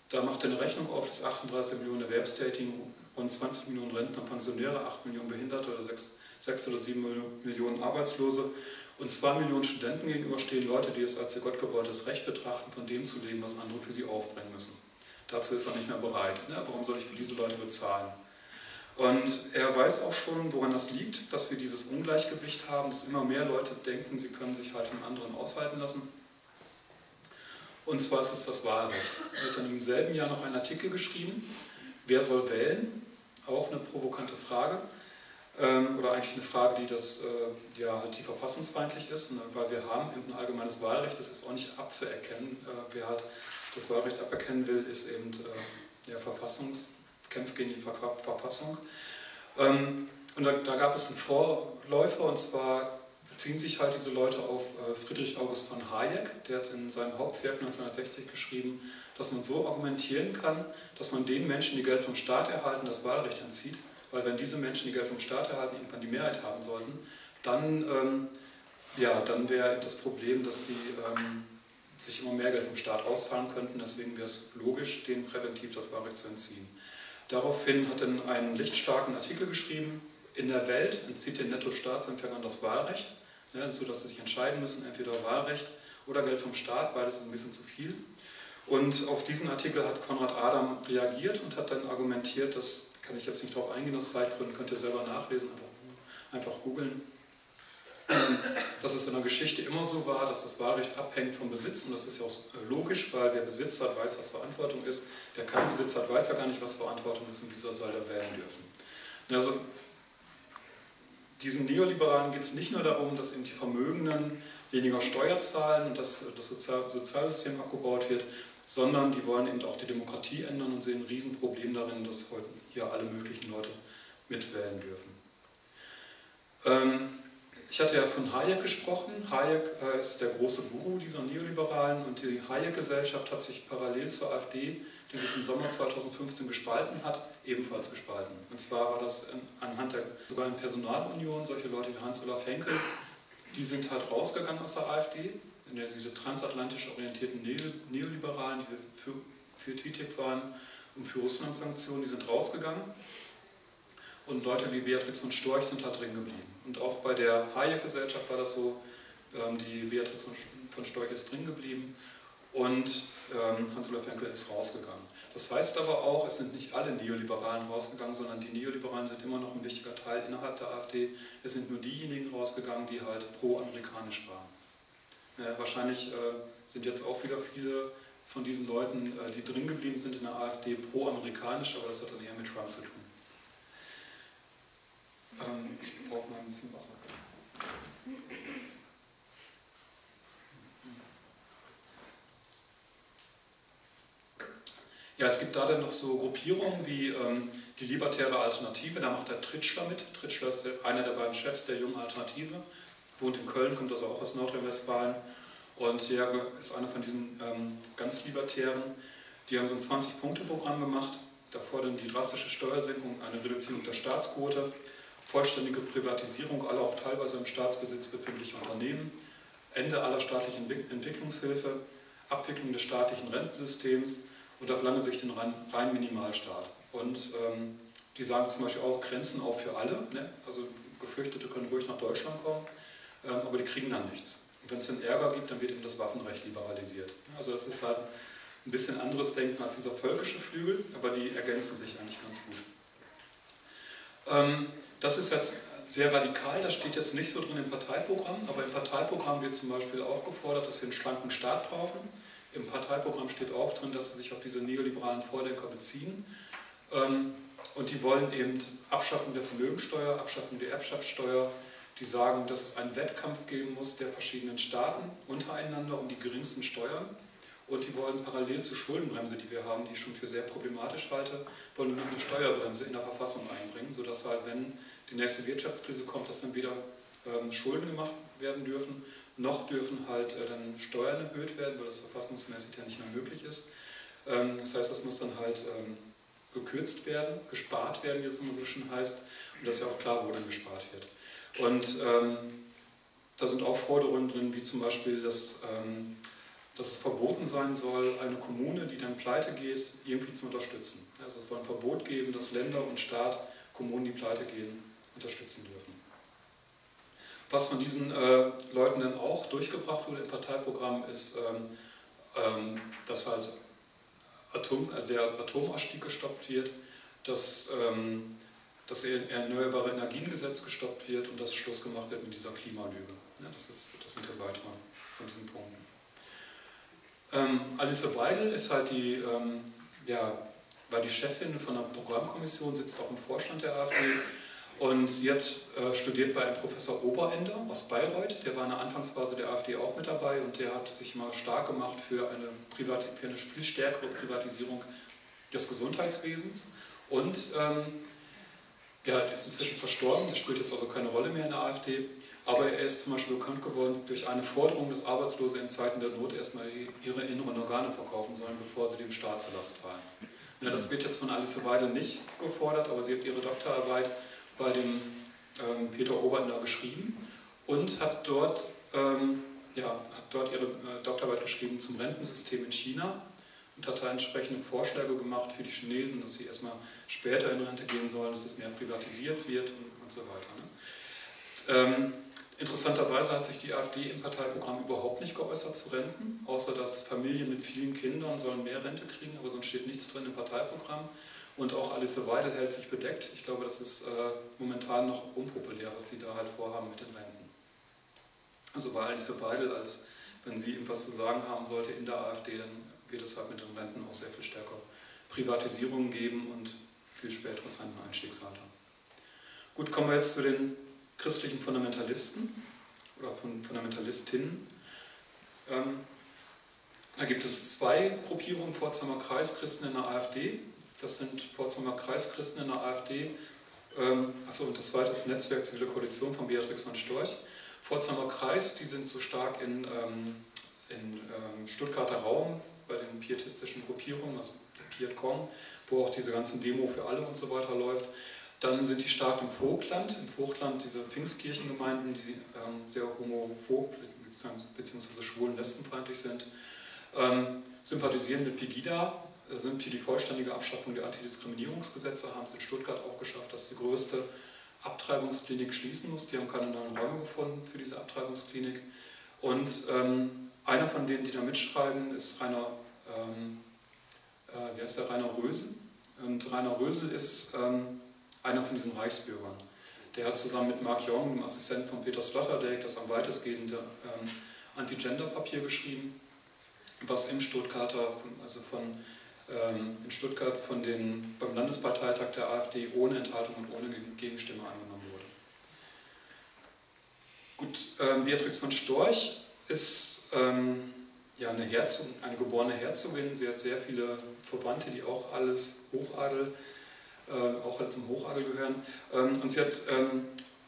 Da macht er eine Rechnung auf, dass 38 Millionen Erwerbstätigen und 20 Millionen Rentner, Pensionäre, 8 Millionen Behinderte oder 6 oder 7 Millionen Arbeitslose und 2 Millionen Studenten gegenüberstehen, Leute, die es als ihr gottgewolltes Recht betrachten, von dem zu leben, was andere für sie aufbringen müssen. Dazu ist er nicht mehr bereit. Ne? Warum soll ich für diese Leute bezahlen? Und er weiß auch schon, woran das liegt, dass wir dieses Ungleichgewicht haben, dass immer mehr Leute denken, sie können sich halt von anderen aushalten lassen. Und zwar ist es das Wahlrecht. Er hat dann im selben Jahr noch einen Artikel geschrieben, wer soll wählen? Auch eine provokante Frage. Oder eigentlich eine Frage, die halt verfassungsfeindlich ist, weil wir haben eben ein allgemeines Wahlrecht, das ist auch nicht abzuerkennen. Wer halt das Wahlrecht aberkennen will, ist eben Verfassungskämpf gegen die Verfassung. Und da gab es einen Vorläufer, und zwar beziehen sich halt diese Leute auf Friedrich August von Hayek, der hat in seinem Hauptwerk 1960 geschrieben, dass man so argumentieren kann, dass man den Menschen, die Geld vom Staat erhalten, das Wahlrecht entzieht. Weil wenn diese Menschen, die Geld vom Staat erhalten, irgendwann die Mehrheit haben sollten, dann, dann wäre das Problem, dass die sich immer mehr Geld vom Staat auszahlen könnten. Deswegen wäre es logisch, denen präventiv das Wahlrecht zu entziehen. Daraufhin hat er einen lichtstarken Artikel geschrieben, in der Welt entzieht den Netto-Staatsempfängern das Wahlrecht, ne, sodass sie sich entscheiden müssen, entweder Wahlrecht oder Geld vom Staat, beides ist ein bisschen zu viel. Und auf diesen Artikel hat Konrad Adam reagiert und hat dann argumentiert, dass kann ich jetzt nicht drauf eingehen aus Zeitgründen, könnt ihr selber nachlesen, einfach googeln. Dass es in der Geschichte immer so war, dass das Wahlrecht abhängt vom Besitz, und das ist ja auch logisch, weil wer Besitz hat, weiß, was Verantwortung ist. Wer keinen Besitz hat, weiß ja gar nicht, was Verantwortung ist und wieso soll er wählen dürfen. Also diesen Neoliberalen geht es nicht nur darum, dass eben die Vermögenden weniger Steuer zahlen und dass das Sozialsystem abgebaut wird, sondern die wollen eben auch die Demokratie ändern und sehen ein Riesenproblem darin, dass heute hier alle möglichen Leute mitwählen dürfen. Ich hatte ja von Hayek gesprochen. Hayek ist der große Guru dieser Neoliberalen, und die Hayek-Gesellschaft hat sich parallel zur AfD, die sich im Sommer 2015 gespalten hat, ebenfalls gespalten. Und zwar war das anhand der sogar in Personalunion, solche Leute wie Hans-Olaf Henkel, die sind halt rausgegangen aus der AfD, in der diese transatlantisch orientierten Neoliberalen, die für TTIP waren und für Russland-Sanktionen, die sind rausgegangen. Und Leute wie Beatrix von Storch sind da drin geblieben. Und auch bei der Hayek-Gesellschaft war das so, die Beatrix von Storch ist drin geblieben und Hans-Olaf Henkel ist rausgegangen. Das heißt aber auch, es sind nicht alle Neoliberalen rausgegangen, sondern die Neoliberalen sind immer noch ein wichtiger Teil innerhalb der AfD. Es sind nur diejenigen rausgegangen, die halt pro-amerikanisch waren. Wahrscheinlich sind jetzt auch wieder viele von diesen Leuten, die drin geblieben sind in der AfD, pro-amerikanisch, aber das hat dann eher mit Trump zu tun. Ich brauche mal ein bisschen Wasser. Ja, es gibt da dann noch so Gruppierungen wie die Libertäre Alternative, da macht der Tritschler mit. Tritschler ist einer der beiden Chefs der Jungen Alternative. Wohnt in Köln, kommt also auch aus Nordrhein-Westfalen, und er ist einer von diesen ganz Libertären. Die haben so ein 20-Punkte-Programm gemacht, da fordern die drastische Steuersenkung, eine Reduzierung der Staatsquote, vollständige Privatisierung aller auch teilweise im Staatsbesitz befindlicher Unternehmen, Ende aller staatlichen Entwicklungshilfe, Abwicklung des staatlichen Rentensystems und auf lange Sicht den reinen Minimalstaat. Und die sagen zum Beispiel auch Grenzen auf für alle, ne? Also Geflüchtete können ruhig nach Deutschland kommen. aber die kriegen dann nichts. Und wenn es den Ärger gibt, dann wird eben das Waffenrecht liberalisiert. Also das ist halt ein bisschen anderes Denken als dieser völkische Flügel, aber die ergänzen sich eigentlich ganz gut. Das ist jetzt sehr radikal, das steht jetzt nicht so drin im Parteiprogramm, aber im Parteiprogramm wird zum Beispiel auch gefordert, dass wir einen schlanken Staat brauchen. Im Parteiprogramm steht auch drin, dass sie sich auf diese neoliberalen Vordenker beziehen. Und die wollen eben Abschaffung der Vermögensteuer, Abschaffung der Erbschaftssteuer. Die sagen, dass es einen Wettkampf geben muss der verschiedenen Staaten untereinander um die geringsten Steuern. Und die wollen parallel zur Schuldenbremse, die wir haben, die ich schon für sehr problematisch halte, wollen nur noch eine Steuerbremse in der Verfassung einbringen, sodass halt, wenn die nächste Wirtschaftskrise kommt, dass dann weder Schulden gemacht werden dürfen, noch dürfen halt dann Steuern erhöht werden, weil das verfassungsmäßig ja nicht mehr möglich ist. Das heißt, das muss dann halt gekürzt werden, gespart werden, wie es immer so schön heißt. Und das ist ja auch klar, wo dann gespart wird. Und da sind auch Forderungen drin, wie zum Beispiel, dass es verboten sein soll, eine Kommune, die dann pleite geht, irgendwie zu unterstützen. Also es soll ein Verbot geben, dass Länder und Staat Kommunen, die pleite gehen, unterstützen dürfen. Was von diesen Leuten dann auch durchgebracht wurde im Parteiprogramm, ist, dass halt der Atomausstieg gestoppt wird, dass das erneuerbare Energiengesetz gestoppt wird und dass Schluss gemacht wird mit dieser Klimalüge. Ja, das sind ja weitere von diesen Punkten. Alice Weidel ist halt die, war die Chefin von der Programmkommission, sitzt auch im Vorstand der AfD und sie hat studiert bei einem Professor Oberender aus Bayreuth, der war in der Anfangsphase der AfD auch mit dabei und der hat sich mal stark gemacht für eine viel stärkere Privatisierung des Gesundheitswesens und ja, er ist inzwischen verstorben, er spielt jetzt also keine Rolle mehr in der AfD, aber er ist zum Beispiel bekannt geworden durch eine Forderung, dass Arbeitslose in Zeiten der Not erstmal ihre inneren Organe verkaufen sollen, bevor sie dem Staat zur Last fallen. Ja, das wird jetzt von Alice Weidel nicht gefordert, aber sie hat ihre Doktorarbeit bei dem Peter Obernder geschrieben und hat dort, ihre Doktorarbeit geschrieben zum Rentensystem in China. Und hat da entsprechende Vorschläge gemacht für die Chinesen, dass sie erstmal später in Rente gehen sollen, dass es mehr privatisiert wird und so weiter. Ne? Interessanterweise hat sich die AfD im Parteiprogramm überhaupt nicht geäußert zu Renten, außer dass Familien mit vielen Kindern sollen mehr Rente kriegen, aber sonst steht nichts drin im Parteiprogramm. Und auch Alice Weidel hält sich bedeckt. Ich glaube, das ist momentan noch unpopulär, was sie da halt vorhaben mit den Renten. Also bei Alice Weidel, als wenn sie irgendwas zu sagen haben sollte in der AfD, dann wird es halt mit den Renten auch sehr viel stärker Privatisierungen geben und viel späteres Renteneinstiegsalter. Gut, kommen wir jetzt zu den christlichen Fundamentalisten oder Fundamentalistinnen. Da gibt es zwei Gruppierungen, Potsdamer Kreischristen in der AfD. Das sind Potsdamer Kreischristen in der AfD. Achso, und das zweite ist Netzwerk Zivile Koalition von Beatrix von Storch. Potsdamer Kreis, die sind so stark in Stuttgarter Raum, bei den pietistischen Gruppierungen, also Piet Kong, wo auch diese ganzen Demo für alle und so weiter läuft. Dann sind die stark im Vogtland. Im Vogtland diese Pfingstkirchengemeinden, die sehr homophob bzw. schwulen- und lesbenfeindlich sind, sympathisieren mit Pegida, sind für die vollständige Abschaffung der Antidiskriminierungsgesetze, haben es in Stuttgart auch geschafft, dass die größte Abtreibungsklinik schließen muss. Die haben keine neuen Räume gefunden für diese Abtreibungsklinik. Und einer von denen, die da mitschreiben, ist Rainer Rösel. Und Rainer Rösel ist einer von diesen Reichsbürgern. Der hat zusammen mit Mark Jong, dem Assistenten von Peter Sloterdijk, das am weitestgehende Anti-Gender-Papier geschrieben, was in Stuttgart beim Landesparteitag der AfD ohne Enthaltung und ohne Gegenstimme angenommen wurde. Gut, Beatrix von Storch ist eine geborene Herzogin. Sie hat sehr viele Verwandte, die auch alle zum Hochadel gehören. Und sie hat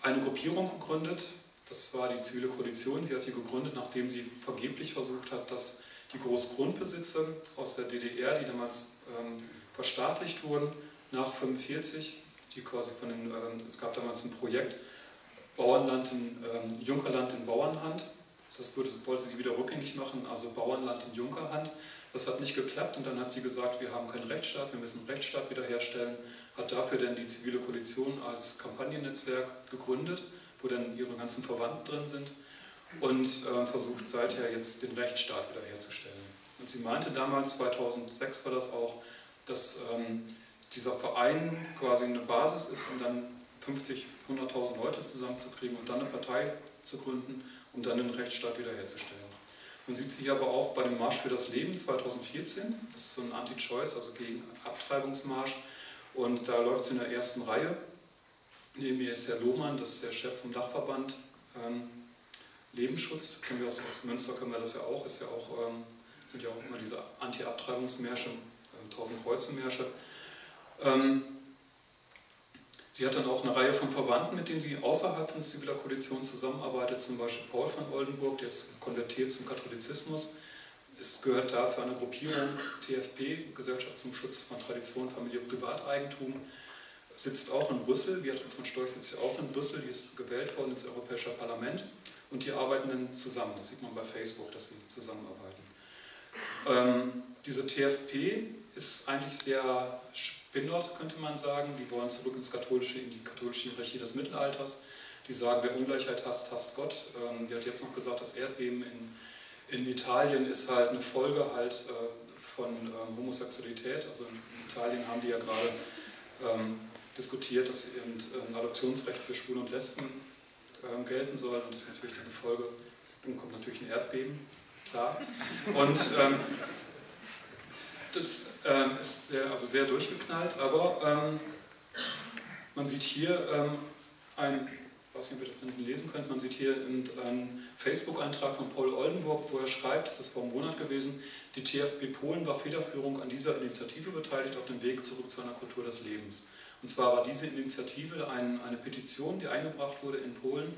eine Gruppierung gegründet, das war die Zivile Koalition. Sie hat die gegründet, nachdem sie vergeblich versucht hat, dass die Großgrundbesitzer aus der DDR, die damals verstaatlicht wurden, nach 1945, es gab damals ein Projekt, Junkerland in Bauernhand. Das wollte sie wieder rückgängig machen, also Bauernland in Junkerhand. Das hat nicht geklappt und dann hat sie gesagt, wir haben keinen Rechtsstaat, wir müssen einen Rechtsstaat wiederherstellen. Hat dafür dann die Zivile Koalition als Kampagnennetzwerk gegründet, wo dann ihre ganzen Verwandten drin sind, und versucht seither jetzt den Rechtsstaat wiederherzustellen. Und sie meinte damals, 2006 war das auch, dass dieser Verein quasi eine Basis ist, um dann 50, 100.000 Leute zusammenzukriegen und dann eine Partei zu gründen, um dann den Rechtsstaat wiederherzustellen. Man sieht sie hier aber auch bei dem Marsch für das Leben 2014, das ist so ein Anti-Choice, also gegen Abtreibungsmarsch, und da läuft sie in der ersten Reihe. Neben mir ist Herr Lohmann, das ist der Chef vom Dachverband Lebensschutz, kennen wir aus Münster, können wir das ja auch, ist ja auch, sind ja auch immer diese Anti-Abtreibungsmärsche, 1000-Kreuzen-Märsche. Sie hat dann auch eine Reihe von Verwandten, mit denen sie außerhalb von ziviler Koalition zusammenarbeitet, zum Beispiel Paul von Oldenburg, der ist konvertiert zum Katholizismus, gehört da zu einer Gruppierung, TFP, Gesellschaft zum Schutz von Tradition, Familie, Privateigentum, sitzt auch in Brüssel, Beatrix von Storch sitzt ja auch in Brüssel, die ist gewählt worden ins Europäische Parlament, und die arbeiten dann zusammen, das sieht man bei Facebook, dass sie zusammenarbeiten. Diese TFP ist eigentlich sehr Spindort, könnte man sagen, die wollen zurück ins Katholische, in die katholische Hierarchie des Mittelalters. Die sagen, wer Ungleichheit hasst, hasst Gott. Die hat jetzt noch gesagt, das Erdbeben in Italien ist halt eine Folge halt von Homosexualität. Also in Italien haben die ja gerade diskutiert, dass eben ein Adoptionsrecht für Schwule und Lesben gelten soll. Und das ist natürlich eine Folge, dann kommt natürlich ein Erdbeben, klar. Und das ist sehr durchgeknallt, aber man sieht hier ich weiß nicht, ob ihr das hinten lesen könnt, man sieht hier einen Facebook-Eintrag von Paul Oldenburg, wo er schreibt, das ist vor einem Monat gewesen, die TfP Polen war federführend an dieser Initiative beteiligt auf dem Weg zurück zu einer Kultur des Lebens. Und zwar war diese Initiative eine Petition, die eingebracht wurde in Polen,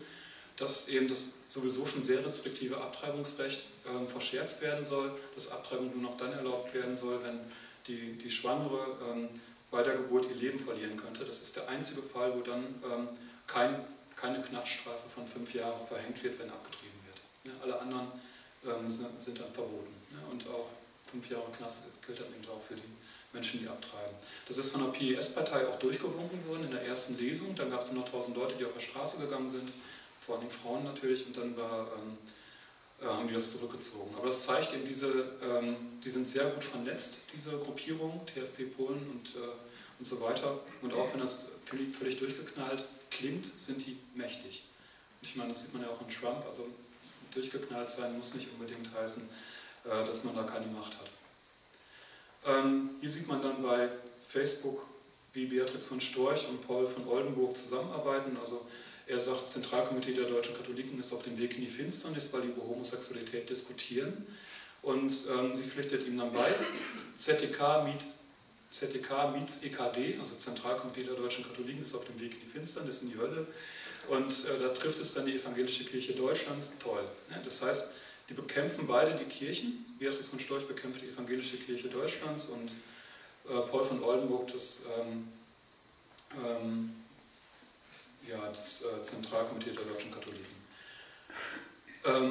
dass eben das sowieso schon sehr restriktive Abtreibungsrecht verschärft werden soll, dass Abtreibung nur noch dann erlaubt werden soll, wenn die Schwangere bei der Geburt ihr Leben verlieren könnte. Das ist der einzige Fall, wo dann keine Knackstrafe von 5 Jahren verhängt wird, wenn abgetrieben wird. Ja, alle anderen sind dann verboten. Ja, und auch 5 Jahre Knast gilt dann eben auch für die Menschen, die abtreiben. Das ist von der PIS-Partei auch durchgewunken worden in der ersten Lesung. Dann gab es 100.000 Leute, die auf der Straße gegangen sind, vor allem Frauen natürlich, und dann haben die das zurückgezogen. Aber das zeigt eben, die sind sehr gut vernetzt, diese Gruppierung, TFP Polen und so weiter. Und auch wenn das völlig durchgeknallt klingt, sind die mächtig. Und ich meine, das sieht man ja auch in Trump, also durchgeknallt sein muss nicht unbedingt heißen, dass man da keine Macht hat. Hier sieht man dann bei Facebook, wie Beatrix von Storch und Paul von Oldenburg zusammenarbeiten. Also er sagt, Zentralkomitee der deutschen Katholiken ist auf dem Weg in die Finsternis, weil die über Homosexualität diskutieren. Und sie pflichtet ihm dann bei. ZDK meets EKD, also Zentralkomitee der deutschen Katholiken ist auf dem Weg in die Finsternis, in die Hölle. Und da trifft es dann die evangelische Kirche Deutschlands. Toll. Ne? Das heißt, die bekämpfen beide die Kirchen. Beatrix von Storch bekämpft die evangelische Kirche Deutschlands und Paul von Oldenburg das das Zentralkomitee der deutschen Katholiken.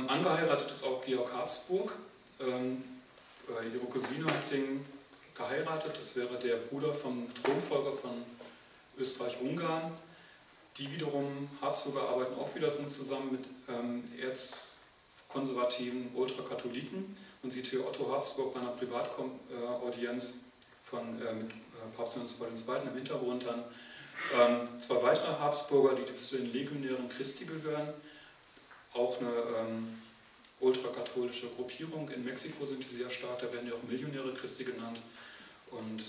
Angeheiratet ist auch Georg Habsburg. Ihre Cousine hat den geheiratet, das wäre der Bruder vom Thronfolger von Österreich-Ungarn. Die wiederum, Habsburger, arbeiten auch wiederum zusammen mit erzkonservativen Ultrakatholiken. Man sieht hier Otto Habsburg bei einer Privataudienz mit Papst Johannes Paul II. Im Hintergrund dann. 2 weitere Habsburger, die zu den Legionären Christi gehören, auch eine ultrakatholische Gruppierung. In Mexiko sind die sehr stark, da werden die auch Millionäre Christi genannt. Und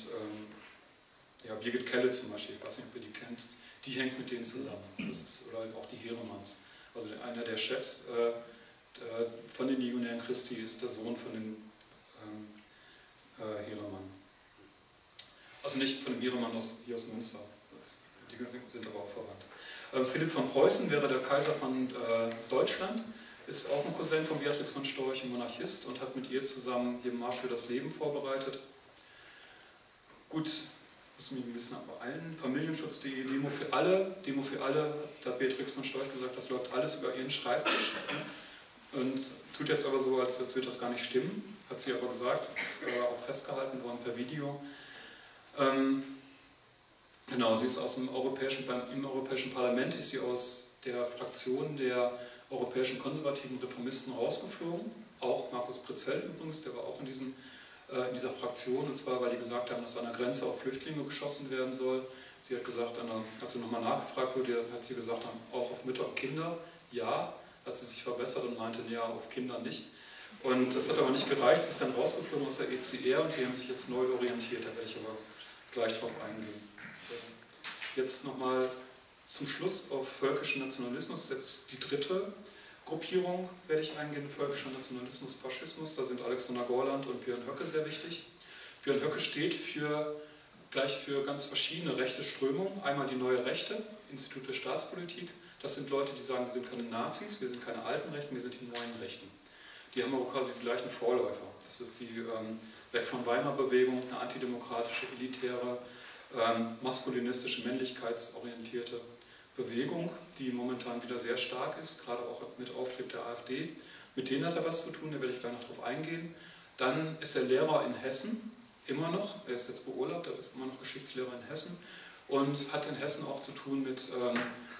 Birgit Kelle zum Beispiel, ich weiß nicht, ob ihr die kennt, die hängt mit denen zusammen. Das ist, oder auch die Heeremanns. Also einer der Chefs von den Legionären Christi ist der Sohn von dem Heeremann. Also nicht von dem Heeremann hier aus Münster. Die sind aber auch verwandt. Philipp von Preußen wäre der Kaiser von Deutschland, ist auch ein Cousin von Beatrix von Storch, ein Monarchist, und hat mit ihr zusammen hier Marsch für das Leben vorbereitet. Gut, muss mich ein bisschen beeilen. Familienschutz.de, Demo für alle. Demo für alle, da hat Beatrix von Storch gesagt, das läuft alles über ihren Schreibtisch. Und tut jetzt aber so, als würde das gar nicht stimmen. Hat sie aber gesagt, ist auch festgehalten worden per Video. Genau, sie ist im Europäischen Parlament, ist sie aus der Fraktion der europäischen konservativen Reformisten rausgeflogen. Auch Markus Pretzell übrigens, der war auch in dieser Fraktion, und zwar, weil die gesagt haben, dass an der Grenze auf Flüchtlinge geschossen werden soll. Sie hat gesagt, als sie nochmal nachgefragt wurde, hat sie gesagt, auch auf Mütter und Kinder, ja. Als sie sich verbessert und meinte, ja, auf Kinder nicht. Und das hat aber nicht gereicht, sie ist dann rausgeflogen aus der ECR und die haben sich jetzt neu orientiert, da werde ich aber gleich drauf eingehen. Jetzt nochmal zum Schluss auf völkischen Nationalismus, jetzt die dritte Gruppierung werde ich eingehen, völkischer Nationalismus, Faschismus, da sind Alexander Gauland und Björn Höcke sehr wichtig. Björn Höcke steht für ganz verschiedene rechte Strömungen, einmal die Neue Rechte, Institut für Staatspolitik, das sind Leute, die sagen, wir sind keine Nazis, wir sind keine alten Rechten, wir sind die neuen Rechten. Die haben aber quasi die gleichen Vorläufer. Das ist die Weg von Weimar-Bewegung, eine antidemokratische, elitäre, maskulinistische, männlichkeitsorientierte Bewegung, die momentan wieder sehr stark ist, gerade auch mit Auftritt der AfD. Mit denen hat er was zu tun, da werde ich gleich noch drauf eingehen. Dann ist er Lehrer in Hessen, immer noch, er ist jetzt beurlaubt, er ist immer noch Geschichtslehrer in Hessen und hat in Hessen auch zu tun mit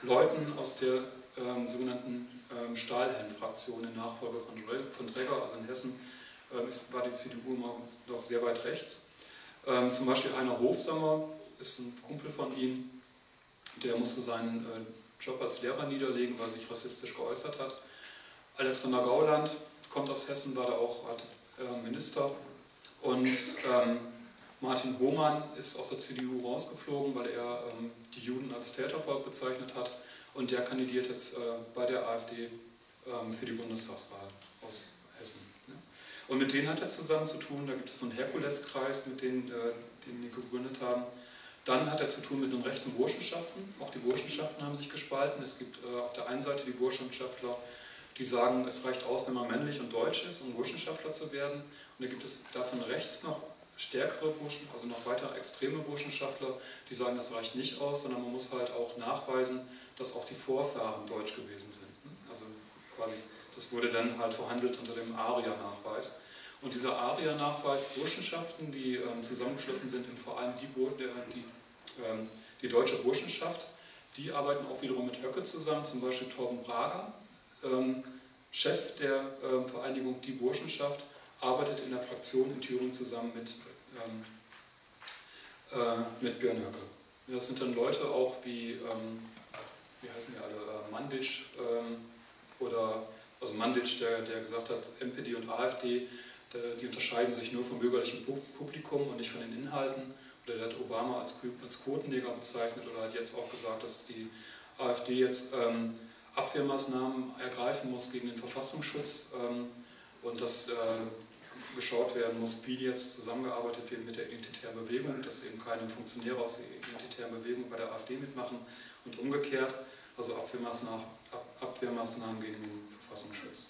Leuten aus der sogenannten Stahlhelm-Fraktion, in Nachfolge von Dregger, also in Hessen war die CDU immer noch sehr weit rechts. Zum Beispiel Heiner Hofsammer ist ein Kumpel von ihm, der musste seinen Job als Lehrer niederlegen, weil er sich rassistisch geäußert hat. Alexander Gauland kommt aus Hessen, war da auch Minister. Und Martin Hohmann ist aus der CDU rausgeflogen, weil er die Juden als Tätervolk bezeichnet hat. Und der kandidiert jetzt bei der AfD für die Bundestagswahl aus Hessen. Ne? Und mit denen hat er zusammen zu tun, da gibt es so einen Herkuleskreis, mit denen den die gegründet haben. Dann hat er zu tun mit den rechten Burschenschaften, auch die Burschenschaften haben sich gespalten. Es gibt auf der einen Seite die Burschenschaftler, die sagen, es reicht aus, wenn man männlich und deutsch ist, um Burschenschaftler zu werden. Und da gibt es davon rechts noch stärkere Burschen, also noch weiter extreme Burschenschaftler, die sagen, das reicht nicht aus, sondern man muss halt auch nachweisen, dass auch die Vorfahren deutsch gewesen sind. Also quasi, das wurde dann halt verhandelt unter dem Arier-Nachweis. Und dieser Arier-Nachweis, Burschenschaften, die zusammengeschlossen sind im Verein, die deutsche Burschenschaft, die arbeiten auch wiederum mit Höcke zusammen, zum Beispiel Torben Brager, Chef der Vereinigung Die Burschenschaft, arbeitet in der Fraktion in Thüringen zusammen mit Björn Höcke. Das sind dann Leute auch wie, wie heißen die alle, Mandic, oder, also Mandic, der gesagt hat, NPD und AfD, die unterscheiden sich nur vom bürgerlichen Publikum und nicht von den Inhalten. Oder der hat Obama als Quotenneger bezeichnet oder hat jetzt auch gesagt, dass die AfD jetzt Abwehrmaßnahmen ergreifen muss gegen den Verfassungsschutz, und dass geschaut werden muss, wie jetzt zusammengearbeitet wird mit der identitären Bewegung, dass eben keine Funktionäre aus der identitären Bewegung bei der AfD mitmachen und umgekehrt, also Abwehrmaßnahmen gegen den Verfassungsschutz.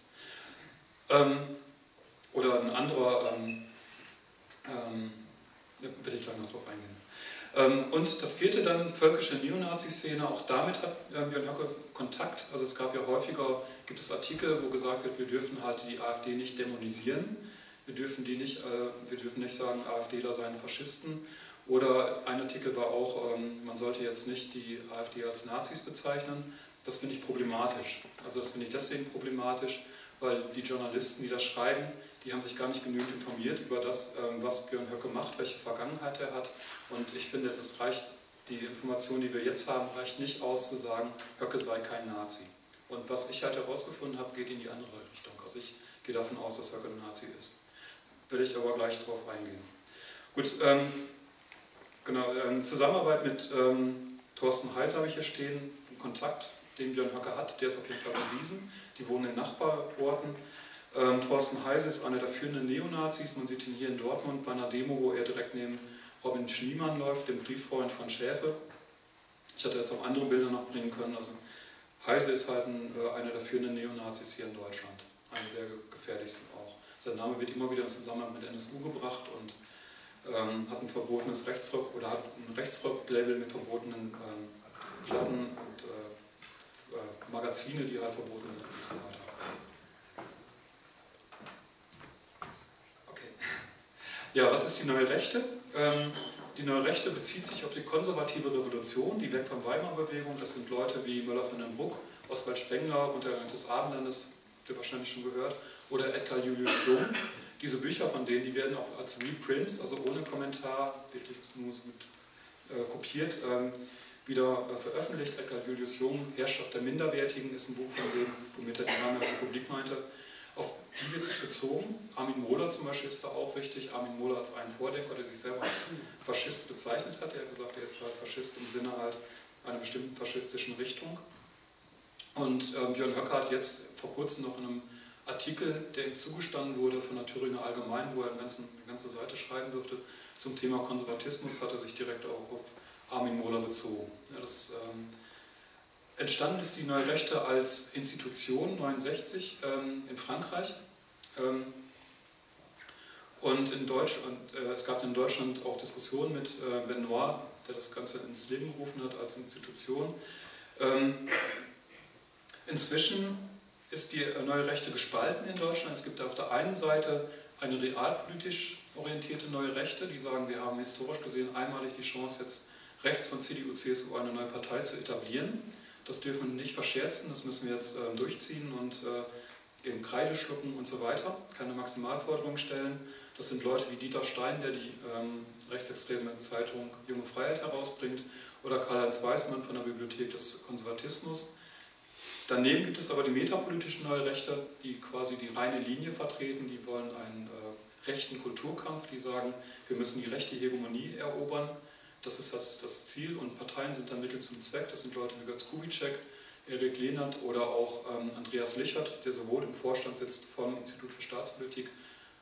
Oder ein anderer, da will ich gleich noch drauf eingehen. Und das fehlte dann, völkische Neonazi-Szene, auch damit hat Björn Höcke Kontakt. Also es gab ja häufiger, gibt es Artikel, wo gesagt wird, wir dürfen halt die AfD nicht dämonisieren, wir dürfen nicht sagen, AfDler seien Faschisten. Oder ein Artikel war auch, man sollte jetzt nicht die AfD als Nazis bezeichnen. Das finde ich problematisch. Also das finde ich deswegen problematisch, weil die Journalisten, die das schreiben, die haben sich gar nicht genügend informiert über das, was Björn Höcke macht, welche Vergangenheit er hat. Und ich finde, die Information, die wir jetzt haben, reicht nicht aus, zu sagen, Höcke sei kein Nazi. Und was ich halt herausgefunden habe, geht in die andere Richtung. Also ich gehe davon aus, dass Höcke ein Nazi ist. Will ich aber gleich drauf eingehen. Gut, genau, Zusammenarbeit mit Thorsten Heise habe ich hier stehen, im Kontakt, den Björn Höcke hat, der ist auf jeden Fall bewiesen. Die wohnen in Nachbarorten. Thorsten Heise ist einer der führenden Neonazis. Man sieht ihn hier in Dortmund bei einer Demo, wo er direkt neben Robin Schliemann läuft, dem Brieffreund von Schäfe. Ich hatte jetzt auch andere Bilder noch bringen können. Also Heise ist halt einer der führenden Neonazis hier in Deutschland. Einer der gefährlichsten auch. Sein Name wird immer wieder im Zusammenhang mit NSU gebracht und hat ein verbotenes Rechtsrock oder hat ein Rechtsrock-Label mit verbotenen Platten und Magazine, die halt verboten sind und so weiter. Okay. Ja, was ist die Neue Rechte? Die Neue Rechte bezieht sich auf die konservative Revolution, die Weg von Weimar-Bewegung. Das sind Leute wie Möller von den Bruck, Oswald Spengler und der Rand des Abendlandes, habt ihr wahrscheinlich schon gehört, oder Edgar Julius Jung. Diese Bücher von denen, die werden auch als Reprints, also ohne Kommentar, wirklich nur so mit kopiert, wieder veröffentlicht. Edgar Julius Jung, Herrschaft der Minderwertigen, ist ein Buch von dem, womit er die Name der Republik meinte. Auf die wird sich bezogen. Armin Mohler zum Beispiel ist da auch wichtig. Armin Mohler als einen Vordenker, der sich selber als Faschist bezeichnet hat. Er hat gesagt, er ist halt Faschist im Sinne halt einer bestimmten faschistischen Richtung. Und Björn Höcke hat jetzt vor kurzem noch in einem Artikel, der ihm zugestanden wurde von der Thüringer Allgemeinen, wo er eine ganze Seite schreiben durfte, zum Thema Konservatismus, hat er sich direkt auch auf Armin Mohler bezogen. Ja, das, entstanden ist die Neue Rechte als Institution 1969 in Frankreich. Und in Deutschland, es gab in Deutschland auch Diskussionen mit Benoit, der das Ganze ins Leben gerufen hat als Institution. Inzwischen ist die Neue Rechte gespalten in Deutschland. Es gibt auf der einen Seite eine realpolitisch orientierte Neue Rechte, die sagen, wir haben historisch gesehen einmalig die Chance, jetzt rechts von CDU, CSU eine neue Partei zu etablieren. Das dürfen wir nicht verscherzen, das müssen wir jetzt durchziehen und eben Kreide schlucken und so weiter. Keine Maximalforderung stellen. Das sind Leute wie Dieter Stein, der die rechtsextreme Zeitung Junge Freiheit herausbringt, oder Karl-Heinz Weismann von der Bibliothek des Konservatismus. Daneben gibt es aber die metapolitischen Neue Rechte, die quasi die reine Linie vertreten. Die wollen einen rechten Kulturkampf, die sagen, wir müssen die rechte Hegemonie erobern. Das ist das Ziel, und Parteien sind dann Mittel zum Zweck. Das sind Leute wie Götz Kubitschek, Erik Lehnert oder auch Andreas Lichert, der sowohl im Vorstand sitzt vom Institut für Staatspolitik,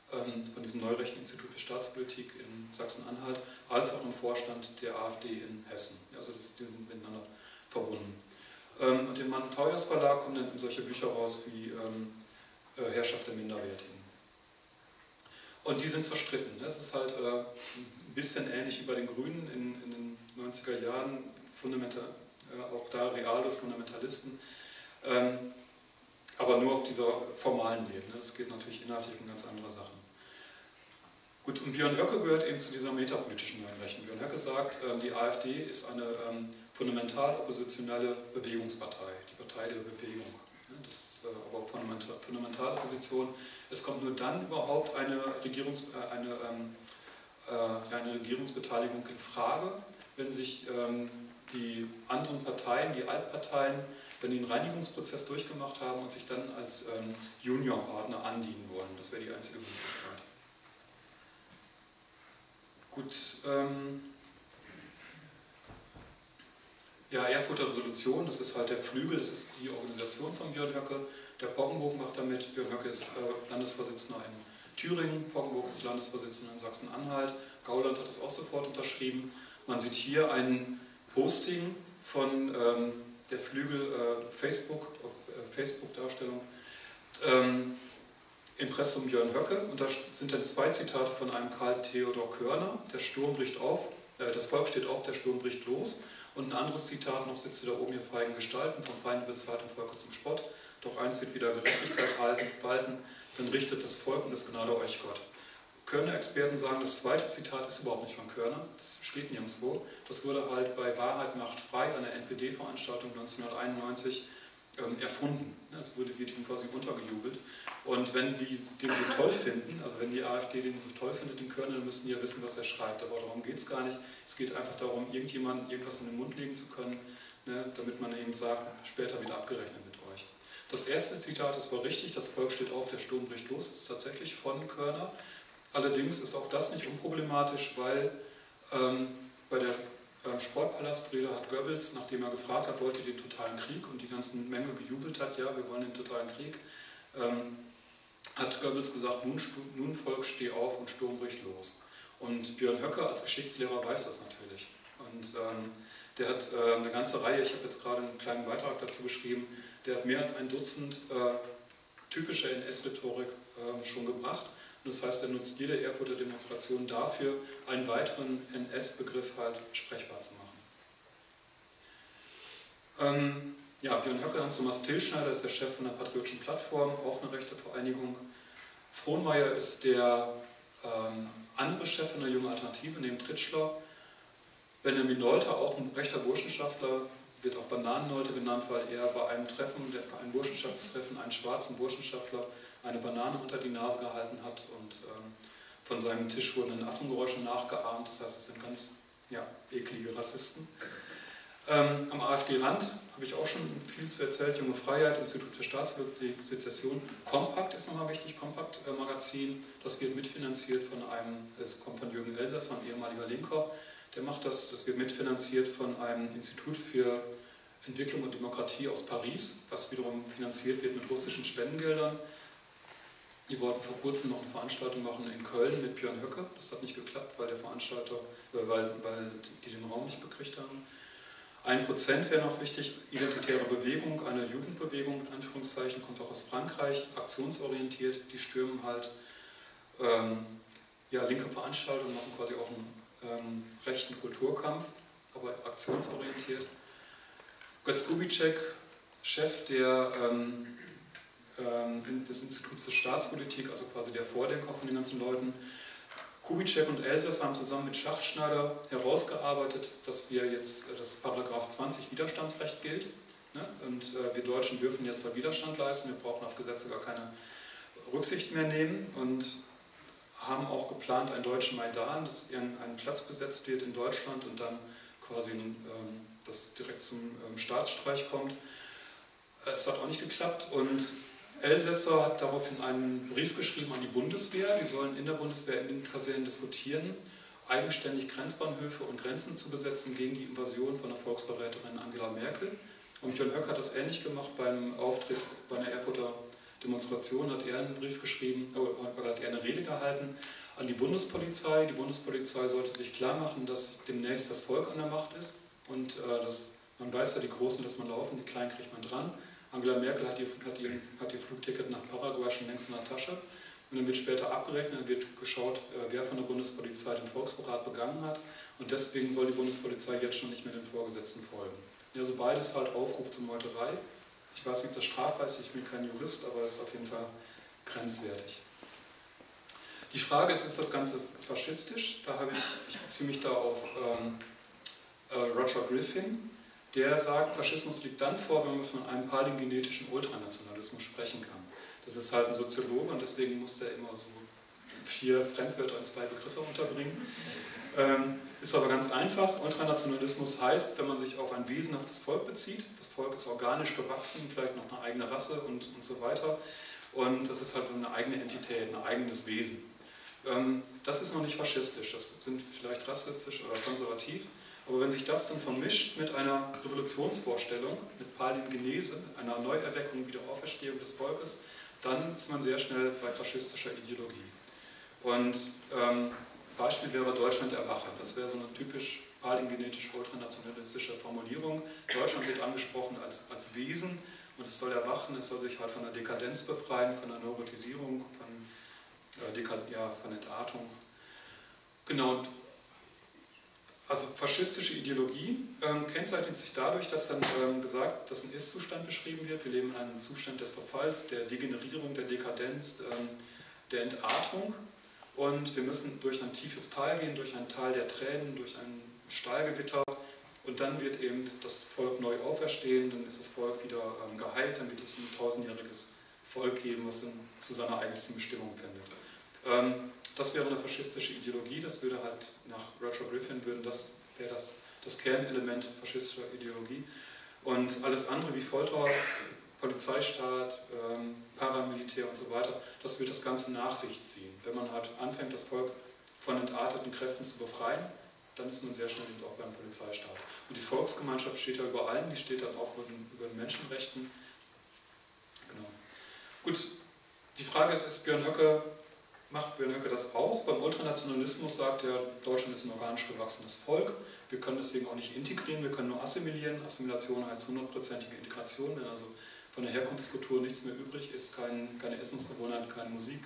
von diesem neurechten Institut für Staatspolitik in Sachsen-Anhalt, als auch im Vorstand der AfD in Hessen. Also die sind miteinander verbunden. Und im Antaujas Verlag kommen dann solche Bücher raus wie Herrschaft der Minderwertigen. Und die sind zerstritten. Das ist halt ein bisschen ähnlich wie bei den Grünen in den 90er Jahren, auch da reales Fundamentalisten, aber nur auf dieser formalen Ebene. Es geht natürlich inhaltlich um ganz andere Sachen. Gut, und Björn Höcke gehört eben zu dieser metapolitischen Neuen Rechten. Björn Höcke sagt, die AfD ist eine fundamental oppositionelle Bewegungspartei, die Partei der Bewegung. Das ist aber fundamentale Opposition. Es kommt nur dann überhaupt eine Regierungsbeteiligung in Frage, wenn sich die anderen Parteien, die Altparteien, wenn die einen Reinigungsprozess durchgemacht haben und sich dann als Juniorpartner andienen wollen. Das wäre die einzige Möglichkeit. Gut. Ja, Erfurter Resolution, das ist halt der Flügel, das ist die Organisation von Björn Höcke. Der Poggenburg macht damit. Björn Höcke ist Landesvorsitzender in Thüringen, Poggenburg ist Landesvorsitzender in Sachsen-Anhalt. Gauland hat das auch sofort unterschrieben. Man sieht hier ein Posting von der Flügel Facebook-Darstellung. Impressum Björn Höcke, und da sind dann zwei Zitate von einem Karl Theodor Körner. Der Sturm bricht auf, das Volk steht auf, der Sturm bricht los. Und ein anderes Zitat noch: Sitzt ihr da oben, ihr feigen Gestalten, vom Feinde bezahlt im Volke zum Spott. Doch eins wird wieder Gerechtigkeit walten, dann richtet das Volk und das Gnade euch Gott. Körner-Experten sagen, das zweite Zitat ist überhaupt nicht von Körner, das steht nirgendwo. Das wurde halt bei Wahrheit macht frei an der NPD-Veranstaltung 1991 erfunden. Das wurde ihm quasi untergejubelt. Und wenn die den so toll finden, also wenn die AfD den so toll findet, den Körner, dann müssen die ja wissen, was er schreibt. Aber darum geht es gar nicht. Es geht einfach darum, irgendjemandem irgendwas in den Mund legen zu können, ne, damit man eben sagt, später wieder abgerechnet mit euch. Das erste Zitat, das war richtig: Das Volk steht auf, der Sturm bricht los. Das ist tatsächlich von Körner. Allerdings ist auch das nicht unproblematisch, weil bei der Sportpalastrede hat Goebbels, nachdem er gefragt hat, wollte den totalen Krieg, und die ganze Menge bejubelt hat, ja, wir wollen den totalen Krieg, hat Goebbels gesagt, nun Volk, steh auf und Sturm bricht los. Und Björn Höcke als Geschichtslehrer weiß das natürlich. Und der hat eine ganze Reihe, ich habe jetzt gerade einen kleinen Beitrag dazu geschrieben, der hat mehr als ein Dutzend typische NS-Rhetorik schon gebracht. Das heißt, er nutzt jede Erfurter Demonstration dafür, einen weiteren NS-Begriff halt sprechbar zu machen. Ja, Björn Höcke, Hans-Thomas Tilschneider ist der Chef von der Patriotischen Plattform, auch eine rechte Vereinigung. Frohnmayer ist der andere Chef von der Jungen Alternative, neben Tritschler. Benjamin Nolte, auch ein rechter Burschenschaftler, wird auch Bananenleute genannt, weil er bei einem Treffen, einem Burschenschaftstreffen, einen schwarzen Burschenschaftler eine Banane unter die Nase gehalten hat und von seinem Tisch wurden Affengeräusche nachgeahmt. Das heißt, es sind ganz eklige Rassisten. Am AfD-Rand habe ich auch schon viel zu erzählt. Junge Freiheit, Institut für Staatspolitik, Sezession. Kompakt ist nochmal wichtig, Kompakt-Magazin. Das wird mitfinanziert von einem, es kommt von Jürgen Elsässer, ein ehemaliger Linker. Der macht das, das wird mitfinanziert von einem Institut für Entwicklung und Demokratie aus Paris, was wiederum finanziert wird mit russischen Spendengeldern. Die wollten vor kurzem noch eine Veranstaltung machen in Köln mit Björn Höcke. Das hat nicht geklappt, weil der Veranstalter, weil die den Raum nicht gekriegt haben. 1% wäre noch wichtig, identitäre Bewegung, eine Jugendbewegung, in Anführungszeichen, kommt auch aus Frankreich, aktionsorientiert, die stürmen halt linke Veranstaltungen, machen quasi auch einen rechten Kulturkampf, aber aktionsorientiert. Götz Kubitschek, Chef des Instituts für Staatspolitik, also quasi der Vordenker von den ganzen Leuten. Kubitschek und Elsässer haben zusammen mit Schachtschneider herausgearbeitet, dass wir jetzt das Paragraph 20 Widerstandsrecht gilt. Ne? Und wir Deutschen dürfen jetzt zwar Widerstand leisten, wir brauchen auf Gesetze gar keine Rücksicht mehr nehmen und haben auch geplant einen deutschen Maidan, dass irgendein Platz besetzt wird in Deutschland und dann quasi das direkt zum Staatsstreich kommt. Es hat auch nicht geklappt und Elsässer hat daraufhin einen Brief geschrieben an die Bundeswehr. Die sollen in der Bundeswehr in den Kasernen diskutieren, eigenständig Grenzbahnhöfe und Grenzen zu besetzen gegen die Invasion von der Volksverräterin Angela Merkel. Und Björn Höcke hat das ähnlich gemacht beim Auftritt bei einer Erfurter Demonstration. Hat er einen Brief geschrieben, oder hat er eine Rede gehalten an die Bundespolizei. Die Bundespolizei sollte sich klar machen, dass demnächst das Volk an der Macht ist. Und man weiß ja, die Großen lässt man laufen, die Kleinen kriegt man dran. Angela Merkel hat ihr Flugticket nach Paraguay schon längst in der Tasche und dann wird später abgerechnet, dann wird geschaut, wer von der Bundespolizei den Volksverrat begangen hat und deswegen soll die Bundespolizei jetzt schon nicht mehr den Vorgesetzten folgen. Also beides halt Aufruf zur Meuterei. Ich weiß nicht, ob das strafbar ist, ich bin kein Jurist, aber es ist auf jeden Fall grenzwertig. Die Frage ist das Ganze faschistisch? Da habe ich beziehe mich da auf Roger Griffin. Der sagt, Faschismus liegt dann vor, wenn man von einem palingenetischen Ultranationalismus sprechen kann. Das ist halt ein Soziologe und deswegen muss der immer so 4 Fremdwörter in 2 Begriffe unterbringen. Ist aber ganz einfach. Ultranationalismus heißt, wenn man sich auf ein wesenhaftes Volk bezieht. Das Volk ist organisch gewachsen, vielleicht noch eine eigene Rasse und so weiter. Und das ist halt eine eigene Entität, ein eigenes Wesen. Das ist noch nicht faschistisch. Das sind vielleicht rassistisch oder konservativ. Aber wenn sich das dann vermischt mit einer Revolutionsvorstellung, mit Palingenese, einer Neuerweckung, Wiederauferstehung des Volkes, dann ist man sehr schnell bei faschistischer Ideologie. Und Beispiel wäre Deutschland erwache. Das wäre so eine typisch palingenetisch-ultranationalistische Formulierung. Deutschland wird angesprochen als Wesen und es soll erwachen, es soll sich halt von der Dekadenz befreien, von der Neurotisierung, von Entartung. Genau. Also faschistische Ideologie kennzeichnet sich dadurch, dass dann dass ein Ist-Zustand beschrieben wird. Wir leben in einem Zustand des Verfalls, der Degenerierung, der Dekadenz, der Entartung. Und wir müssen durch ein tiefes Tal gehen, durch ein Tal der Tränen, durch ein Stahlgewitter. Und dann wird eben das Volk neu auferstehen, dann ist das Volk wieder geheilt, dann wird es ein 1000-jähriges Volk geben, was dann zu seiner eigentlichen Bestimmung findet. Das wäre eine faschistische Ideologie, das würde halt nach Roger Griffin wäre das Kernelement faschistischer Ideologie. Und alles andere wie Folter, Polizeistaat, Paramilitär und so weiter, das wird das Ganze nach sich ziehen. Wenn man halt anfängt, das Volk von entarteten Kräften zu befreien, dann ist man sehr schnell eben auch beim Polizeistaat. Und die Volksgemeinschaft steht ja über allem, die steht dann auch über den Menschenrechten. Genau. Gut, die Frage ist macht Björn Höcke das auch? Beim Ultranationalismus sagt er, Deutschland ist ein organisch gewachsenes Volk, wir können deswegen auch nicht integrieren, wir können nur assimilieren. Assimilation heißt 100%ige Integration, wenn also von der Herkunftskultur nichts mehr übrig ist, keine Essensgewohnheit, keine Musik,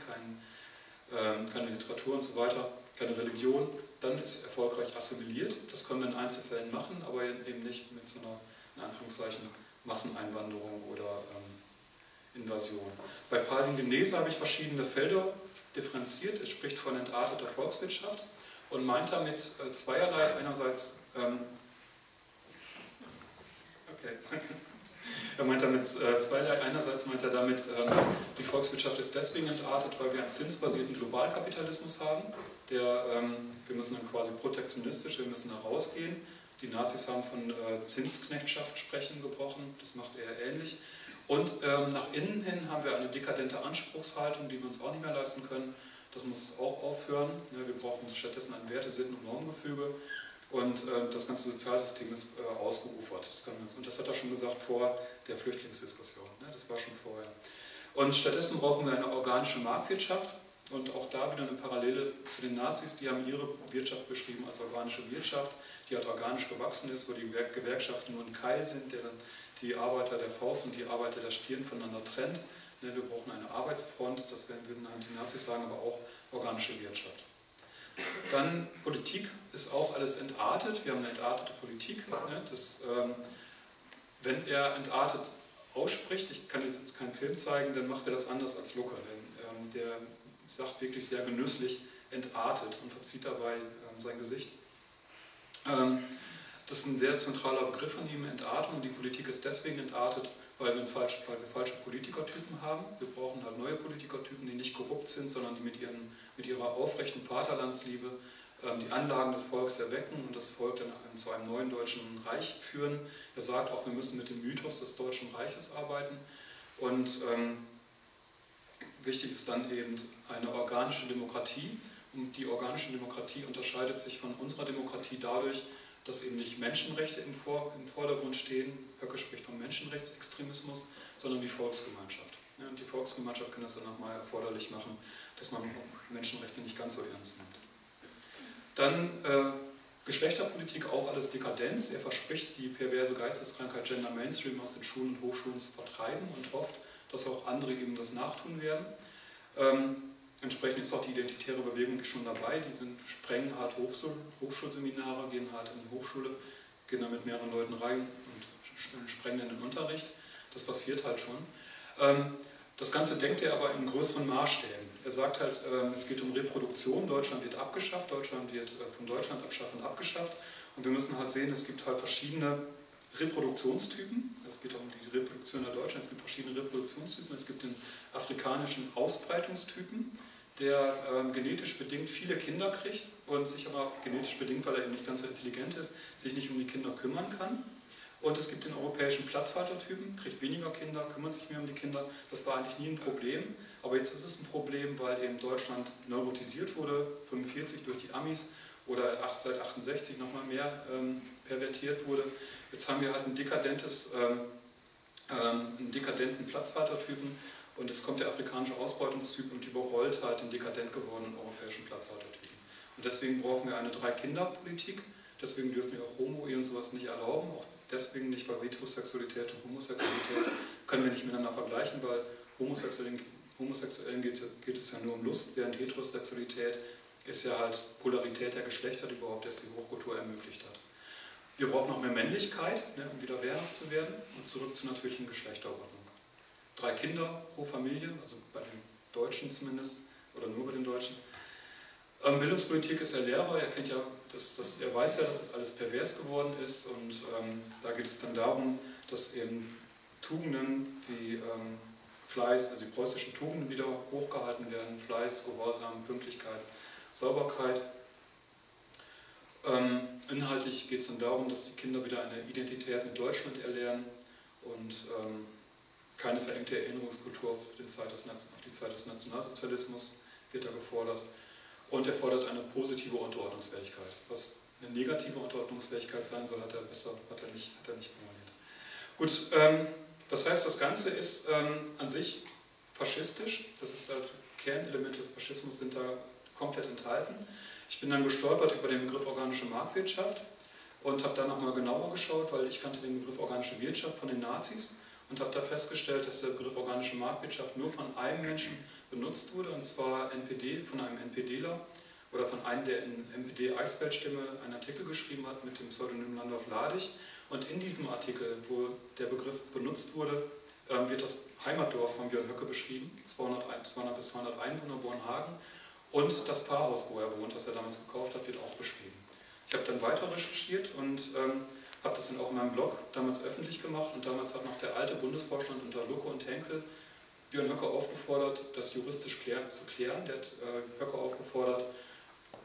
keine Literatur und so weiter, keine Religion, dann ist erfolgreich assimiliert. Das können wir in Einzelfällen machen, aber eben nicht mit so einer, in Anführungszeichen, Masseneinwanderung oder Invasion. Bei Palingenese habe ich verschiedene Felder differenziert, es spricht von entarteter Volkswirtschaft und meint damit zweierlei. Einerseits Okay, danke. Er meint damit zweierlei. Einerseits meint er damit, die Volkswirtschaft ist deswegen entartet, weil wir einen zinsbasierten Globalkapitalismus haben. Wir müssen dann quasi protektionistisch, wir müssen herausgehen. Die Nazis haben von Zinsknechtschaft sprechen gebrochen, das macht er ähnlich. Und nach innen hin haben wir eine dekadente Anspruchshaltung, die wir uns auch nicht mehr leisten können. Das muss auch aufhören. Ja, wir brauchen stattdessen ein Werte-, Sitten- und Normgefüge. Und das ganze Sozialsystem ist ausgeufert. Und das hat er schon gesagt vor der Flüchtlingsdiskussion. Ne? Das war schon vorher. Und stattdessen brauchen wir eine organische Marktwirtschaft. Und auch da wieder eine Parallele zu den Nazis. Die haben ihre Wirtschaft beschrieben als organische Wirtschaft, die halt organisch gewachsen ist, wo die Gewerkschaften nur ein Keil sind, der dann die Arbeiter der Faust und die Arbeiter der Stirn voneinander trennt. Ne? Wir brauchen eine Arbeitsfront, das würden halt die Nazis sagen, aber auch organische Wirtschaft. Dann Politik ist auch alles entartet. Wir haben eine entartete Politik. Ne? Wenn er entartet ausspricht, ich kann jetzt keinen Film zeigen, dann macht er das anders als Lucke. Denn der sagt wirklich sehr genüsslich entartet und verzieht dabei sein Gesicht. Das ist ein sehr zentraler Begriff von ihm, Entartung. Die Politik ist deswegen entartet, weil wir falsche Politikertypen haben. Wir brauchen halt neue Politikertypen, die nicht korrupt sind, sondern die mit ihrer aufrechten Vaterlandsliebe die Anlagen des Volkes erwecken und das Volk dann zu einem neuen deutschen Reich führen. Er sagt auch, wir müssen mit dem Mythos des Deutschen Reiches arbeiten. Und wichtig ist dann eben eine organische Demokratie. Und die organische Demokratie unterscheidet sich von unserer Demokratie dadurch, dass eben nicht Menschenrechte im Vordergrund stehen, Höcke spricht von Menschenrechtsextremismus, sondern die Volksgemeinschaft. Ja, und die Volksgemeinschaft kann das dann nochmal erforderlich machen, dass man Menschenrechte nicht ganz so ernst nimmt. Dann Geschlechterpolitik, auch alles Dekadenz. Er verspricht, die perverse Geisteskrankheit Gender Mainstream aus den Schulen und Hochschulen zu vertreiben und hofft, dass auch andere eben das nachtun werden. Entsprechend ist auch die identitäre Bewegung schon dabei, die sprengen halt Hochschulseminare, gehen halt in die Hochschule, gehen da mit mehreren Leuten rein und sprengen in den Unterricht. Das passiert halt schon. Das Ganze denkt er aber in größeren Maßstäben. Er sagt halt, es geht um Reproduktion, Deutschland wird abgeschafft, Deutschland wird von Deutschland abschaffen abgeschafft und wir müssen halt sehen, es gibt halt verschiedene Reproduktionstypen, es geht auch um die Reproduktion der Deutschen, es gibt verschiedene Reproduktionstypen, es gibt den afrikanischen Ausbreitungstypen, der genetisch bedingt viele Kinder kriegt und sich aber genetisch bedingt, weil er eben nicht ganz so intelligent ist, sich nicht um die Kinder kümmern kann. Und es gibt den europäischen Platzhaltertypen, kriegt weniger Kinder, kümmert sich mehr um die Kinder. Das war eigentlich nie ein Problem, aber jetzt ist es ein Problem, weil eben Deutschland neurotisiert wurde, 1945 durch die Amis oder seit 1968 nochmal mehr pervertiert wurde. Jetzt haben wir halt einen dekadenten Platzhaltertypen und jetzt kommt der afrikanische Ausbeutungstyp und überrollt halt den dekadent gewordenen europäischen Platzhaltertypen. Und deswegen brauchen wir eine Drei-Kinder-Politik, deswegen dürfen wir auch Homo-Ehe und sowas nicht erlauben, auch deswegen nicht, weil Heterosexualität und Homosexualität können wir nicht miteinander vergleichen, weil Homosexuellen geht es ja nur um Lust, während Heterosexualität ist ja halt Polarität der Geschlechter, die überhaupt erst die Hochkultur ermöglicht hat. Wir brauchen noch mehr Männlichkeit, ne, um wieder wehrhaft zu werden und zurück zur natürlichen Geschlechterordnung. 3 Kinder pro Familie, also bei den Deutschen zumindest, oder nur bei den Deutschen. Bildungspolitik ist er Lehrer, er weiß ja, dass das alles pervers geworden ist und da geht es dann darum, dass eben Tugenden wie Fleiß, also die preußischen Tugenden wieder hochgehalten werden, Fleiß, Gehorsam, Pünktlichkeit, Sauberkeit. Inhaltlich geht es dann darum, dass die Kinder wieder eine Identität mit Deutschland erlernen und keine verengte Erinnerungskultur auf die Zeit des Nationalsozialismus wird da gefordert. Und er fordert eine positive Unterordnungsfähigkeit. Was eine negative Unterordnungsfähigkeit sein soll, hat er nicht formuliert. Gut, das heißt, das Ganze ist an sich faschistisch. Das ist halt Kernelemente des Faschismus, sind da komplett enthalten. Ich bin dann gestolpert über den Begriff organische Marktwirtschaft und habe da nochmal genauer geschaut, weil ich kannte den Begriff organische Wirtschaft von den Nazis und habe da festgestellt, dass der Begriff organische Marktwirtschaft nur von einem Menschen benutzt wurde, und zwar von einem NPDler oder von einem, der in NPD-Eichsfeldstimme einen Artikel geschrieben hat mit dem Pseudonym Landolf Ladig. Und in diesem Artikel, wo der Begriff benutzt wurde, wird das Heimatdorf von Björn Höcke beschrieben, 200 bis 200 Einwohner, Bornhagen. Und das Pfarrhaus, wo er wohnt, das er damals gekauft hat, wird auch beschrieben. Ich habe dann weiter recherchiert und habe das dann auch in meinem Blog damals öffentlich gemacht und damals hat noch der alte Bundesvorstand unter Lucke und Henkel Björn Höcke aufgefordert, das juristisch zu klären. Der hat Höcke aufgefordert,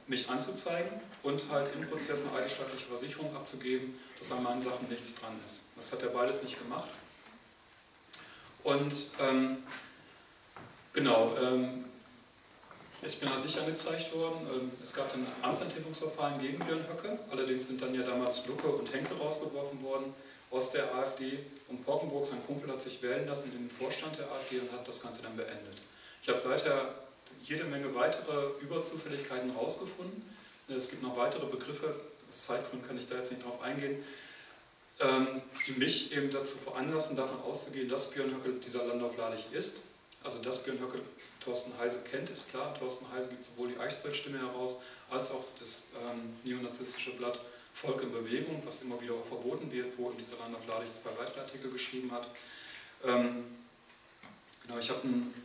mich anzuzeigen und halt im Prozess eine eidesstattliche Versicherung abzugeben, dass an meinen Sachen nichts dran ist. Das hat er beides nicht gemacht. Und ich bin halt nicht angezeigt worden. Es gab dann ein Amtsenthebungsverfahren gegen Björn Höcke, allerdings sind dann ja damals Lucke und Henkel rausgeworfen worden aus der AfD und Poggenburg, sein Kumpel, hat sich wählen lassen in den Vorstand der AfD und hat das Ganze dann beendet. Ich habe seither jede Menge weitere Überzufälligkeiten rausgefunden. Es gibt noch weitere Begriffe, aus Zeitgründen kann ich da jetzt nicht drauf eingehen, die mich eben dazu veranlassen, davon auszugehen, dass Björn Höcke dieser Landolf Ladig ist. Also dass Björn Höcke Thorsten Heise kennt, ist klar. Thorsten Heise gibt sowohl die Eichsfeld-Stimme heraus, als auch das neonazistische Blatt Volk in Bewegung, was immer wieder auch verboten wird, wo dieser Landolf Ladig zwei weitere Artikel geschrieben hat. Ich habe einen...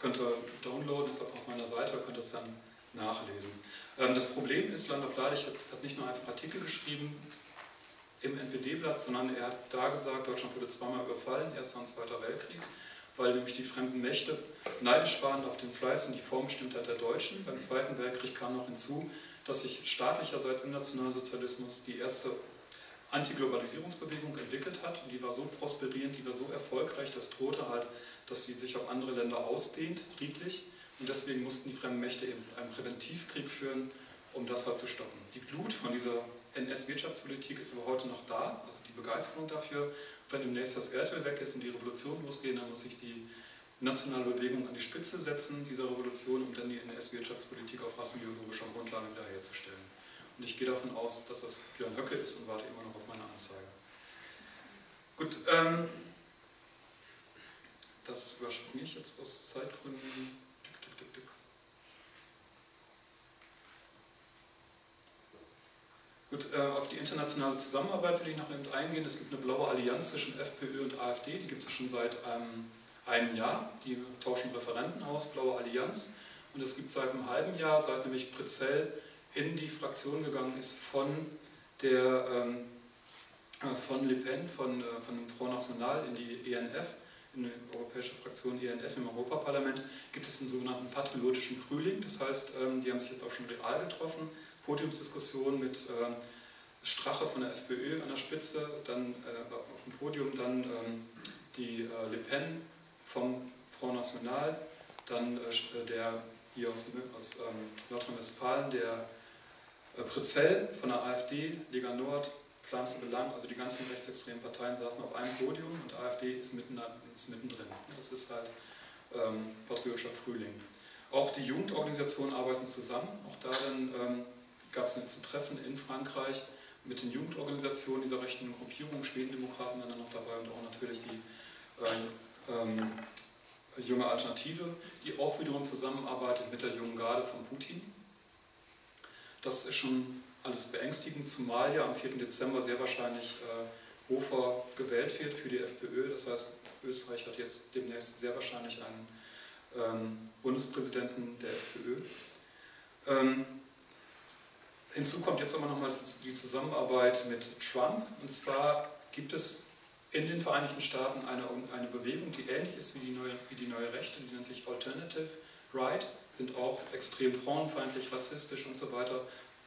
Könnt ihr downloaden, ist auf meiner Seite, könnt ihr es dann nachlesen. Das Problem ist, Landolf Ladig hat nicht nur einfach Artikel geschrieben im NPD-Blatt, sondern er hat da gesagt, Deutschland wurde zweimal überfallen, Erster und Zweiter Weltkrieg, weil nämlich die fremden Mächte neidisch waren auf den Fleiß und die Vormstimmtheit der Deutschen. Beim Zweiten Weltkrieg kam noch hinzu, dass sich staatlicherseits im Nationalsozialismus die erste Antiglobalisierungsbewegung entwickelt hat und die war so prosperierend, die war so erfolgreich, das drohte halt, dass sie sich auf andere Länder ausdehnt, friedlich, und deswegen mussten die fremden Mächte eben einen Präventivkrieg führen, um das halt zu stoppen. Die Glut von dieser NS-Wirtschaftspolitik ist aber heute noch da, also die Begeisterung dafür. Wenn demnächst das Erdöl weg ist und die Revolution losgeht, dann muss sich die nationale Bewegung an die Spitze setzen dieser Revolution, um dann die NS-Wirtschaftspolitik auf rassenbiologischer Grundlage wiederherzustellen. Und ich gehe davon aus, dass das Björn Höcke ist und warte immer noch auf meine Anzeige. Gut, das überspringe ich jetzt aus Zeitgründen. Gut, auf die internationale Zusammenarbeit will ich noch eben eingehen. Es gibt eine blaue Allianz zwischen FPÖ und AfD, die gibt es schon seit einem Jahr. Die tauschen Referenten aus, blaue Allianz. Und es gibt seit einem halben Jahr, seit nämlich Pretzell in die Fraktion gegangen ist von Le Pen, von dem Front National in die ENF, in die europäische Fraktion ENF im Europaparlament, gibt es den sogenannten patriotischen Frühling. Das heißt, die haben sich jetzt auch schon real getroffen, Podiumsdiskussion mit Strache von der FPÖ an der Spitze, dann auf dem Podium, dann die Le Pen vom Front National, dann der hier aus Nordrhein-Westfalen, der Pretzell von der AfD, Lega Nord, Pflanzen Belang, also die ganzen rechtsextremen Parteien saßen auf einem Podium und AfD ist mittendrin. Das ist halt patriotischer Frühling. Auch die Jugendorganisationen arbeiten zusammen. Auch da dann gab es jetzt ein Treffen in Frankreich mit den Jugendorganisationen dieser rechten Gruppierung, Schwedendemokraten waren dann noch dabei und auch natürlich die junge Alternative, die auch wiederum zusammenarbeitet mit der jungen Garde von Putin. Das ist schon alles beängstigend, zumal ja am 4. Dezember sehr wahrscheinlich Hofer gewählt wird für die FPÖ. Das heißt, Österreich hat jetzt demnächst sehr wahrscheinlich einen Bundespräsidenten der FPÖ. Hinzu kommt jetzt aber nochmal die Zusammenarbeit mit Trump. Und zwar gibt es in den Vereinigten Staaten eine Bewegung, die ähnlich ist wie die neue Rechte, die nennt sich Alternative Right, sind auch extrem frauenfeindlich, rassistisch und so weiter,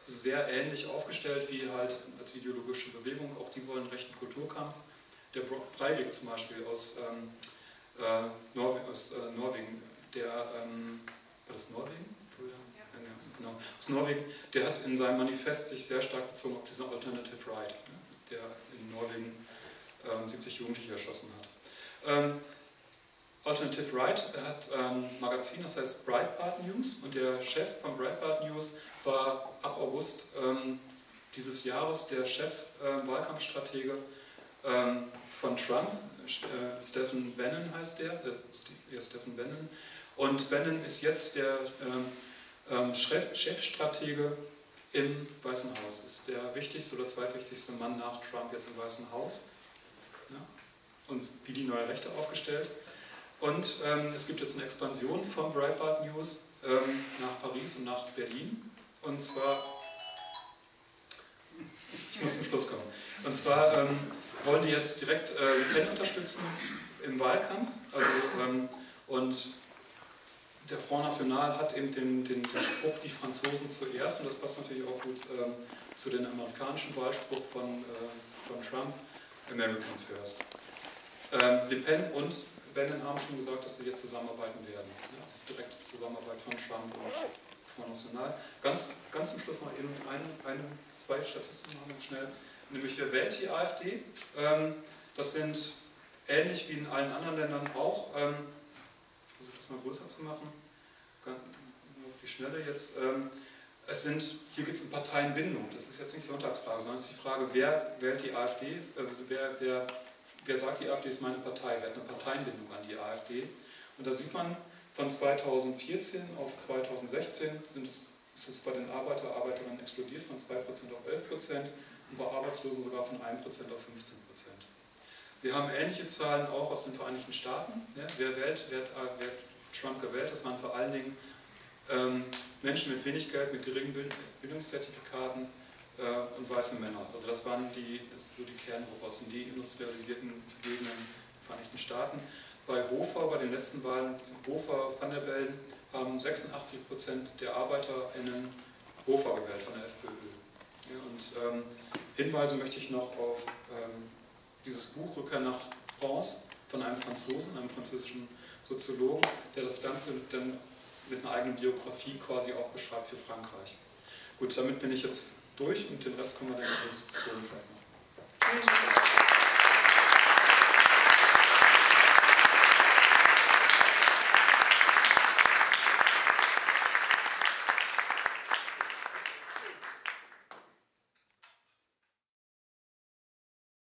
sehr ähnlich aufgestellt wie halt als ideologische Bewegung, auch die wollen rechten Kulturkampf. Der Breivik zum Beispiel aus Norwegen, war das Norwegen? Ja. Ja, genau. Aus Norwegen, der hat in seinem Manifest sich sehr stark bezogen auf diesen Alternative Right, der in Norwegen 70 Jugendliche erschossen hat. Alternative Right hat ein Magazin, das heißt Breitbart News, und der Chef von Breitbart News war ab August dieses Jahres der Chef-Wahlkampfstratege von Trump, Stephen Bannon heißt der, Stephen Bannon, und Bannon ist jetzt der Chefstratege im Weißen Haus, ist der wichtigste oder zweitwichtigste Mann nach Trump jetzt im Weißen Haus. Ja, und wie die neue Rechte aufgestellt. Und es gibt jetzt eine Expansion von Breitbart News nach Paris und nach Berlin. Und zwar, Ich muss zum Schluss kommen. Und zwar wollen die jetzt direkt Le Pen unterstützen im Wahlkampf. Also, und der Front National hat eben den Spruch, die Franzosen zuerst, und das passt natürlich auch gut zu den amerikanischen Wahlspruch von Trump, American First. Le Pen und Bannon haben schon gesagt, dass sie jetzt zusammenarbeiten werden. Ja, das ist direkte Zusammenarbeit von Trump und Front National. Ganz zum Schluss noch eben zwei Statistiken machen wir schnell. Nämlich, wer wählt die AfD? Das sind ähnlich wie in allen anderen Ländern auch, ich versuche das mal größer zu machen, nur auf die Schnelle jetzt. Es sind, hier geht es um Parteienbindung, das ist jetzt nicht Sonntagsfrage, sondern es ist die Frage, wer wählt die AfD, wer sagt, die AfD ist meine Partei, wer hat eine Parteienbindung an die AfD. Und da sieht man, von 2014 auf 2016 ist es bei den Arbeiterinnen explodiert, von 2% auf 11% und bei Arbeitslosen sogar von 1% auf 15%. Wir haben ähnliche Zahlen auch aus den Vereinigten Staaten. Ja, wer Trump gewählt, das waren vor allen Dingen Menschen mit wenig Geld, mit geringen Bildungszertifikaten und weiße Männer. Also das waren das ist so die Kerngruppe aus den deindustrialisierten Gegenden der Vereinigten Staaten. Bei Hofer, bei den letzten Wahlen, Hofer, Van der Bellen, haben 86% der ArbeiterInnen Hofer gewählt von der FPÖ. Ja, und hinweisen möchte ich noch auf dieses Buch Rückkehr nach France von einem Franzosen, einem französischen Soziologen, der das Ganze mit einer eigenen Biografie quasi auch beschreibt für Frankreich. Gut, damit bin ich jetzt durch und den Rest können wir dann in der Diskussion vielleicht machen.